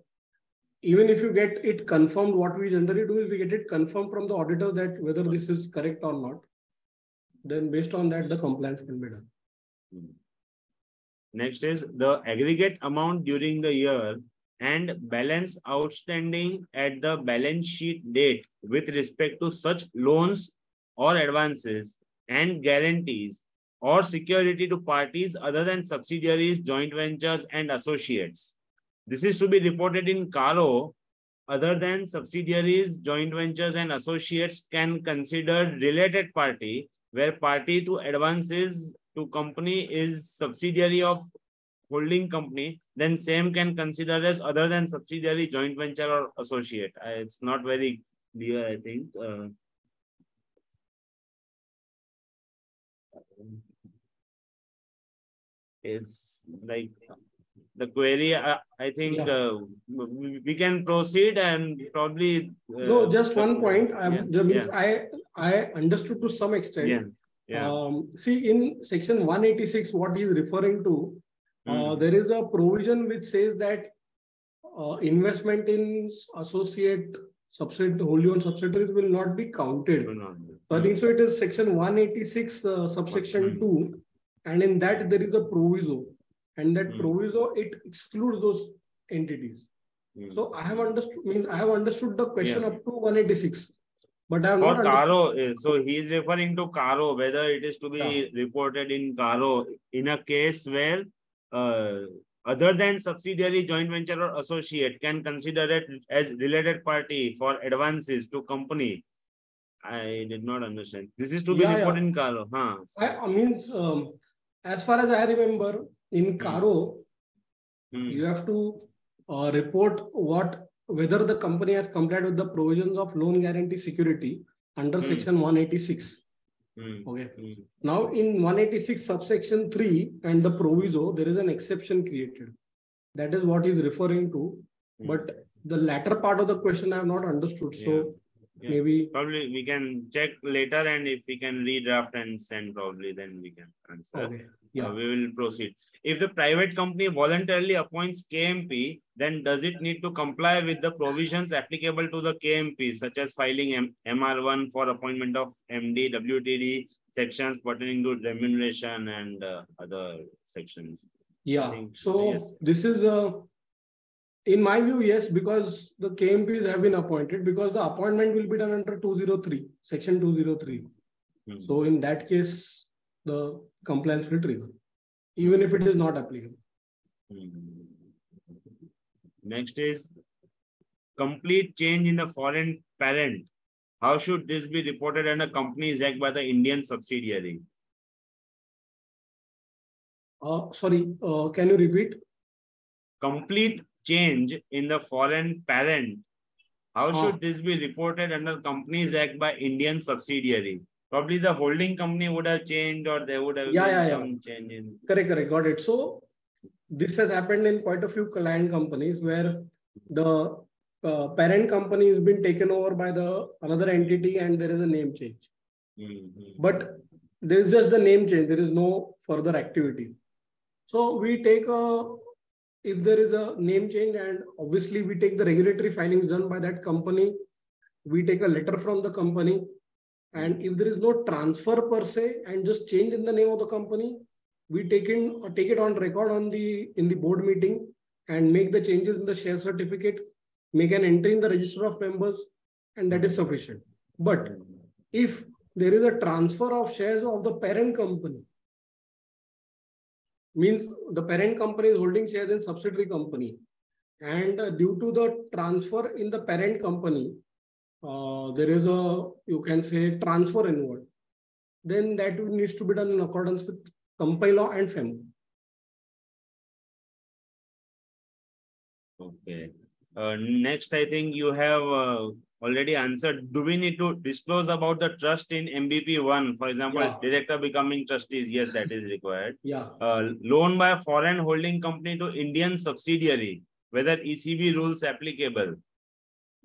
even if you get it confirmed, what we generally do is we get it confirmed from the auditor that whether this is correct or not. Then based on that, the compliance can be done. Next is the aggregate amount during the year and balance outstanding at the balance sheet date with respect to such loans or advances and guarantees or security to parties other than subsidiaries, joint ventures, and associates. This is to be reported in CARO. Other than subsidiaries, joint ventures, and associates can consider related party where party to advances to company is subsidiary of holding company, then same can consider as other than subsidiary, joint venture, or associate. It's not very clear, I think. Is like the query, I think, yeah. We can proceed and probably... no, just one point. I understood to some extent. Yeah. Yeah. See, in Section 186, what he is referring to, there is a provision which says that investment in associate wholly owned subsidiaries will not be counted. So I think so it is Section 186 subsection 2, and in that there is a proviso, and that proviso, it excludes those entities. So I have understood, the question up to 186. But I have not CARO, so he is referring to CARO, whether it is to be reported in CARO in a case where other than subsidiary, joint venture, or associate can consider it as related party for advances to company. I did not understand. This is to be reported in CARO. Huh. I mean, as far as I remember, in CARO, you have to report whether the company has complied with the provisions of loan guarantee security under Section 186. Okay. Now in 186 subsection 3 and the proviso, there is an exception created. That is what he is referring to. But the latter part of the question I have not understood. So maybe... Probably we can check later, and if we can redraft and send, probably then we can answer. Okay. Yeah. We will proceed. If the private company voluntarily appoints KMP, then does it need to comply with the provisions applicable to the KMP, such as filing MR1 for appointment of MD, WTD, sections pertaining to remuneration and other sections? Yeah. So this is, in my view, yes, because the KMPs have been appointed, because the appointment will be done under 203, Section 203. So in that case, the compliance will trigger, even if it is not applicable. Next is complete change in the foreign parent. How should this be reported under Companies Act by the Indian subsidiary? Sorry, can you repeat? Complete change in the foreign parent. How should this be reported under Companies Act by Indian subsidiary? Probably the holding company would have changed, or there would have been some change in. Correct, got it. So this has happened in quite a few client companies where the parent company has been taken over by another entity and there is a name change. But there is just the name change. There is no further activity. So we take if there is a name change, and obviously we take the regulatory filings done by that company. We take a letter from the company. And if there is no transfer per se and just change in the name of the company, we take it on record in the board meeting and make the changes in the share certificate, make an entry in the register of members, and that is sufficient. But if there is a transfer of shares of the parent company, means the parent company is holding shares in subsidiary company, and due to the transfer in the parent company, there is transfer inward, then that needs to be done in accordance with company law and FEMCO. Okay. Next, I think you have already answered. Do we need to disclose about the trust in MBP-1? For example, director becoming trustees. Yes, that is required. Loan by foreign holding company to Indian subsidiary, whether ECB rules applicable.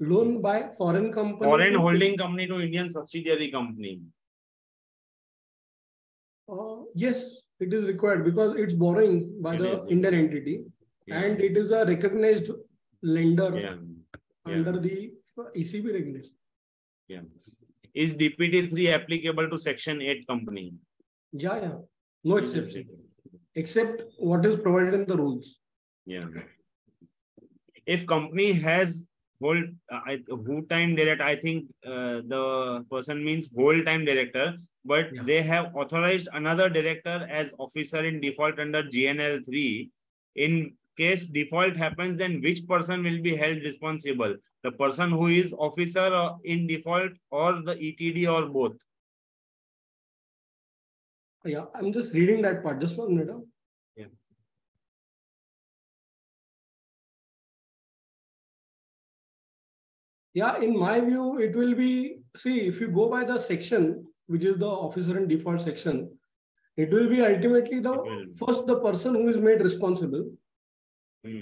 Loan by foreign company. Foreign holding company to Indian subsidiary company. Yes, it is required because it's borrowing by the Indian entity, and it is a recognized lender under the ECB regulation. Yeah. Is DPT-3 applicable to Section 8 company? Yeah, yeah. No exception. Except what is provided in the rules. Yeah. If company has whole time director, I think the person means whole time director, but they have authorized another director as officer in default under GNL3. In case default happens, then which person will be held responsible? The person who is officer in default or the ETD or both? Yeah, I'm just reading that part. Just 1 minute. Yeah. Yeah, in my view, it will be, see, if you go by the section, which is the officer in default section, it will be ultimately the person who is made responsible.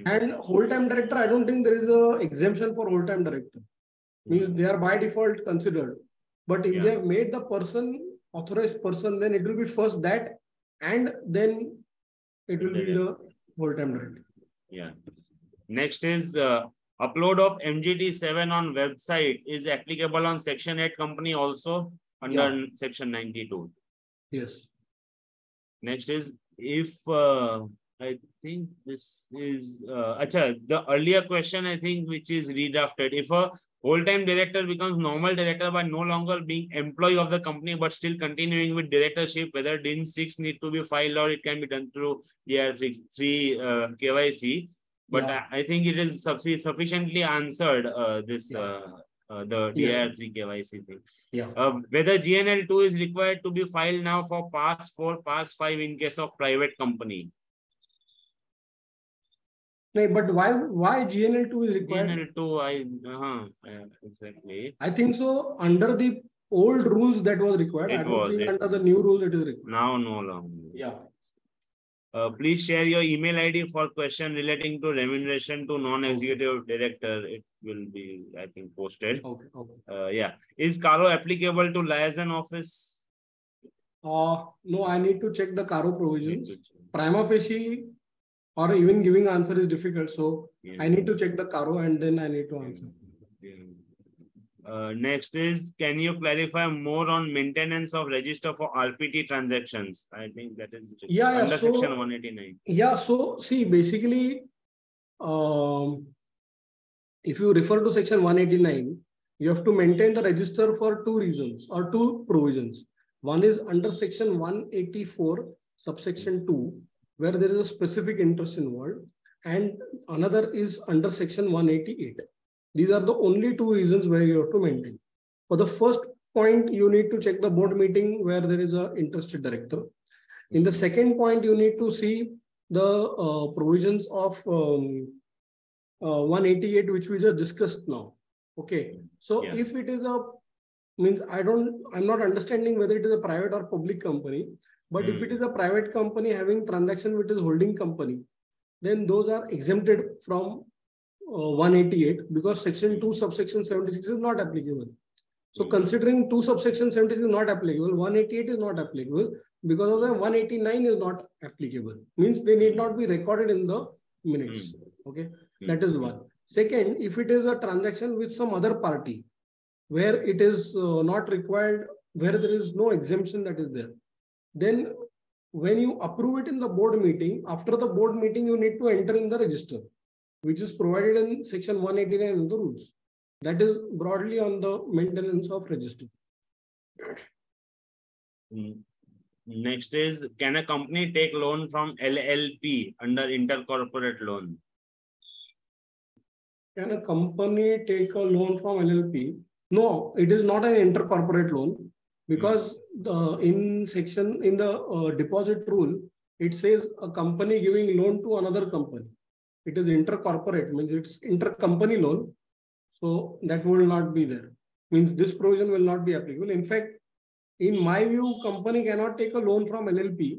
And whole-time director, I don't think there is an exemption for whole-time director. Means they are by default considered. But if they have made the person, authorized person, then it will be first that, and then it will be the whole-time director. Yeah. Next is upload of MGT-7 on website is applicable on Section 8 company also under Section 92. Yes. Next is if... I think this is the earlier question, I think, which is redrafted. If a whole-time director becomes normal director by no longer being employee of the company, but still continuing with directorship, whether DIN 6 need to be filed or it can be done through DR3 KYC. But I think it is sufficiently answered, the DR3 KYC thing. Yeah. Whether GNL2 is required to be filed now for past 4, past 5 in case of private company. No, but why GNL2 is required? GNL2, exactly. I think so. Under the old rules, that was required. I don't think under the new rules, it is required. Now, no longer. Yeah. Please share your email ID for question relating to remuneration to non-executive director. It will be, I think, posted. Okay. Okay. Yeah. Is CARO applicable to liaison office? No, I need to check the CARO provisions. Prima facie. Or even giving answer is difficult. So I need to check the CARO and then I need to answer. Next is, can you clarify more on maintenance of register for RPT transactions? I think that is under Section 189. Yeah, so see, basically, if you refer to Section 189, you have to maintain the register for two reasons or two provisions. One is under Section 184, subsection 2, where there is a specific interest involved, and another is under Section 188. These are the only two reasons where you have to maintain. For the first point, you need to check the board meeting where there is an interested director. In the second point, you need to see the provisions of 188, which we just discussed now. Okay. So if it is I'm not understanding whether it is a private or public company. But if it is a private company having transaction with its holding company, then those are exempted from 188 because Section 2 subsection 76 is not applicable. So considering 2 subsection 76 is not applicable, 188 is not applicable because of the 189 is not applicable. Means they need not be recorded in the minutes. Okay, that is one. Second, if it is a transaction with some other party where it is not required, where there is no exemption that is there, then when you approve it in the board meeting, after the board meeting, you need to enter in the register, which is provided in Section 189 of the rules. That is broadly on the maintenance of register. Next is, can a company take loan from LLP under intercorporate loan? Can a company take a loan from LLP? No, it is not an intercorporate loan. Because in the deposit rule, it says a company giving loan to another company. It is intercorporate, means it's intercompany loan. So that will not be there. Means this provision will not be applicable. In fact, in my view, company cannot take a loan from LLP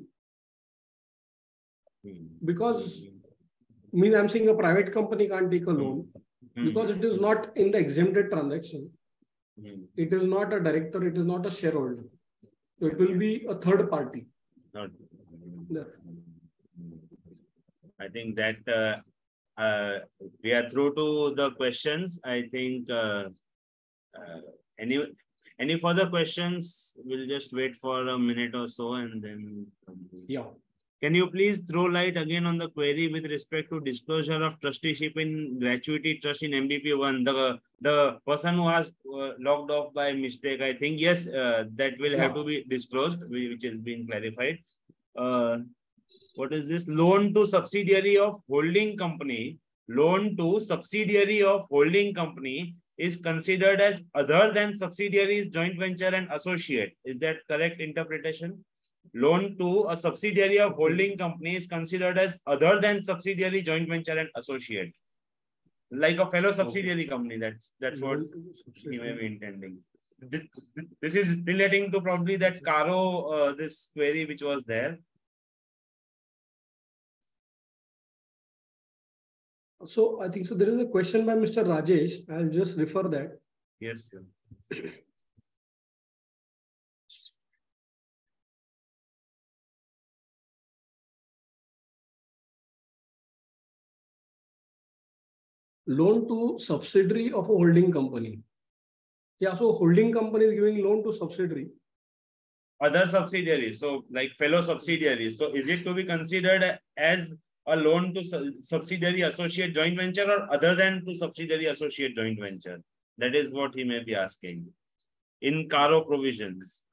because, means I'm saying a private company can't take a loan. because it is not in the exempted transaction. It is not a director, it is not a shareholder. So it will be a third party. Not, yeah. I think that we are through to the questions. I think any further questions, we'll just wait for a minute or so and then. Yeah. Can you please throw light again on the query with respect to disclosure of trusteeship in gratuity trust in MBP-1? The person who has logged off by mistake, I think, yes, that will have to be disclosed, which has been clarified. What is this? Loan to subsidiary of holding company. Loan to subsidiary of holding company is considered as other than subsidiaries, joint venture and associate. Is that correct interpretation? Loan to a subsidiary of holding company is considered as other than subsidiary, joint venture and associate. Like a fellow subsidiary company, that's what he may be intending. This is relating to probably that CARO, this query which was there. So I think so. There is a question by Mr. Rajesh. I'll just refer that. Yes, sir. Loan to subsidiary of a holding company. Yeah, so holding company is giving loan to subsidiary. Other subsidiaries, so like fellow subsidiaries. So is it to be considered as a loan to subsidiary, associate, joint venture, or other than to subsidiary, associate, joint venture? That is what he may be asking in CARO provisions.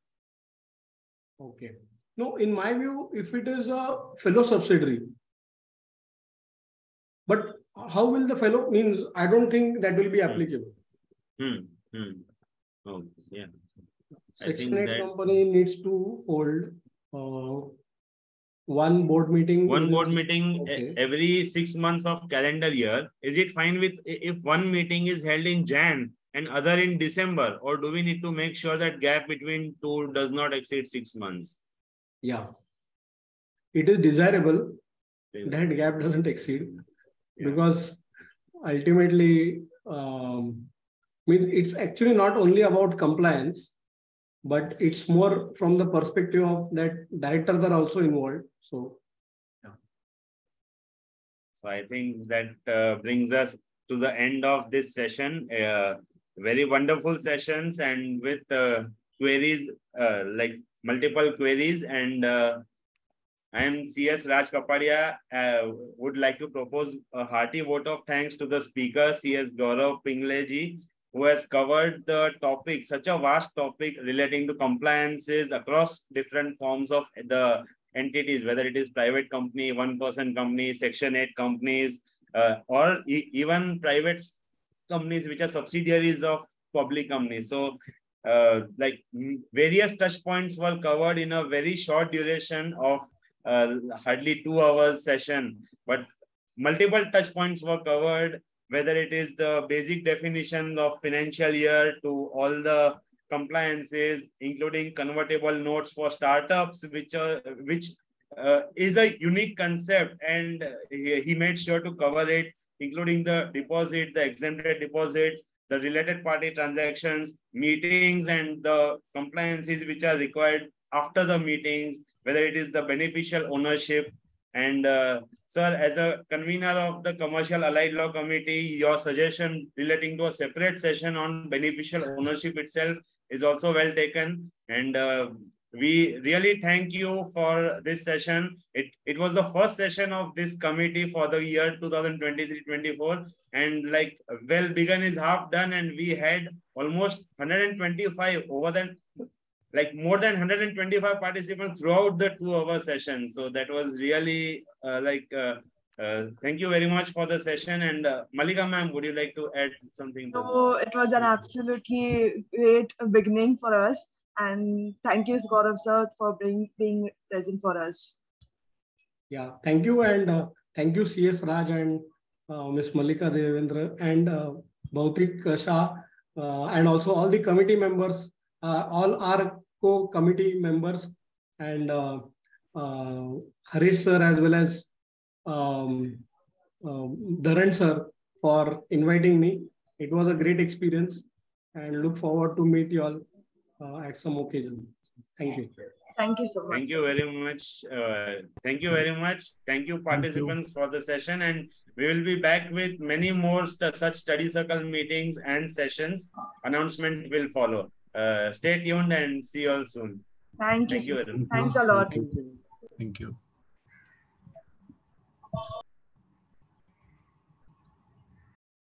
Okay. No, in my view, if it is a fellow subsidiary, but how will the fellow means? I don't think that will be applicable. Oh, yeah. Section 8 company needs to hold one board meeting every 6 months of calendar year. Is it fine with if one meeting is held in Jan and other in December, or do we need to make sure that gap between two does not exceed 6 months? Yeah, it is desirable that gap doesn't exceed. Because ultimately, means it's actually not only about compliance, but it's more from the perspective of that directors are also involved. So, yeah. So I think that brings us to the end of this session. Very wonderful sessions and with queries, like multiple queries and. I am CS Raj Kapadia. Would like to propose a hearty vote of thanks to the speaker, CS Gaurav Pingleji, who has covered the topic, such a vast topic relating to compliances across different forms of the entities, whether it is private company, one-person company, Section 8 companies, or even private companies which are subsidiaries of public companies. So, like various touch points were covered in a very short duration of hardly 2 hours session, but multiple touch points were covered, whether it is the basic definition of financial year to all the compliances, including convertible notes for startups, which is a unique concept, and he made sure to cover it, including the deposit, the exempted deposits, the related party transactions, meetings, and the compliances which are required after the meetings, whether it is the beneficial ownership. And sir, as a convener of the Commercial Allied Law Committee, your suggestion relating to a separate session on beneficial ownership itself is also well taken. And we really thank you for this session. It was the first session of this committee for the year 2023-24. And like, well begun is half done. And we had almost 125 more than 125 participants throughout the 2-hour session. So that was really thank you very much for the session. And Malika ma'am, would you like to add something? So it was an absolutely great beginning for us. And thank you, Gaurav sir, for being present for us. Yeah, thank you. And thank you, CS Raj and Ms. Malika Devendra and Bhautik Shah and also all the committee members. All our co-committee members and Harish sir as well as Dharan sir for inviting me. It was a great experience and look forward to meet you all at some occasion. Thank you. Thank you so much. Thank you very much. Thank you participants for the session, and we will be back with many more such study circle meetings and sessions. Announcement will follow. Stay tuned and see you all soon. Thank you. Thanks a lot. Thank you.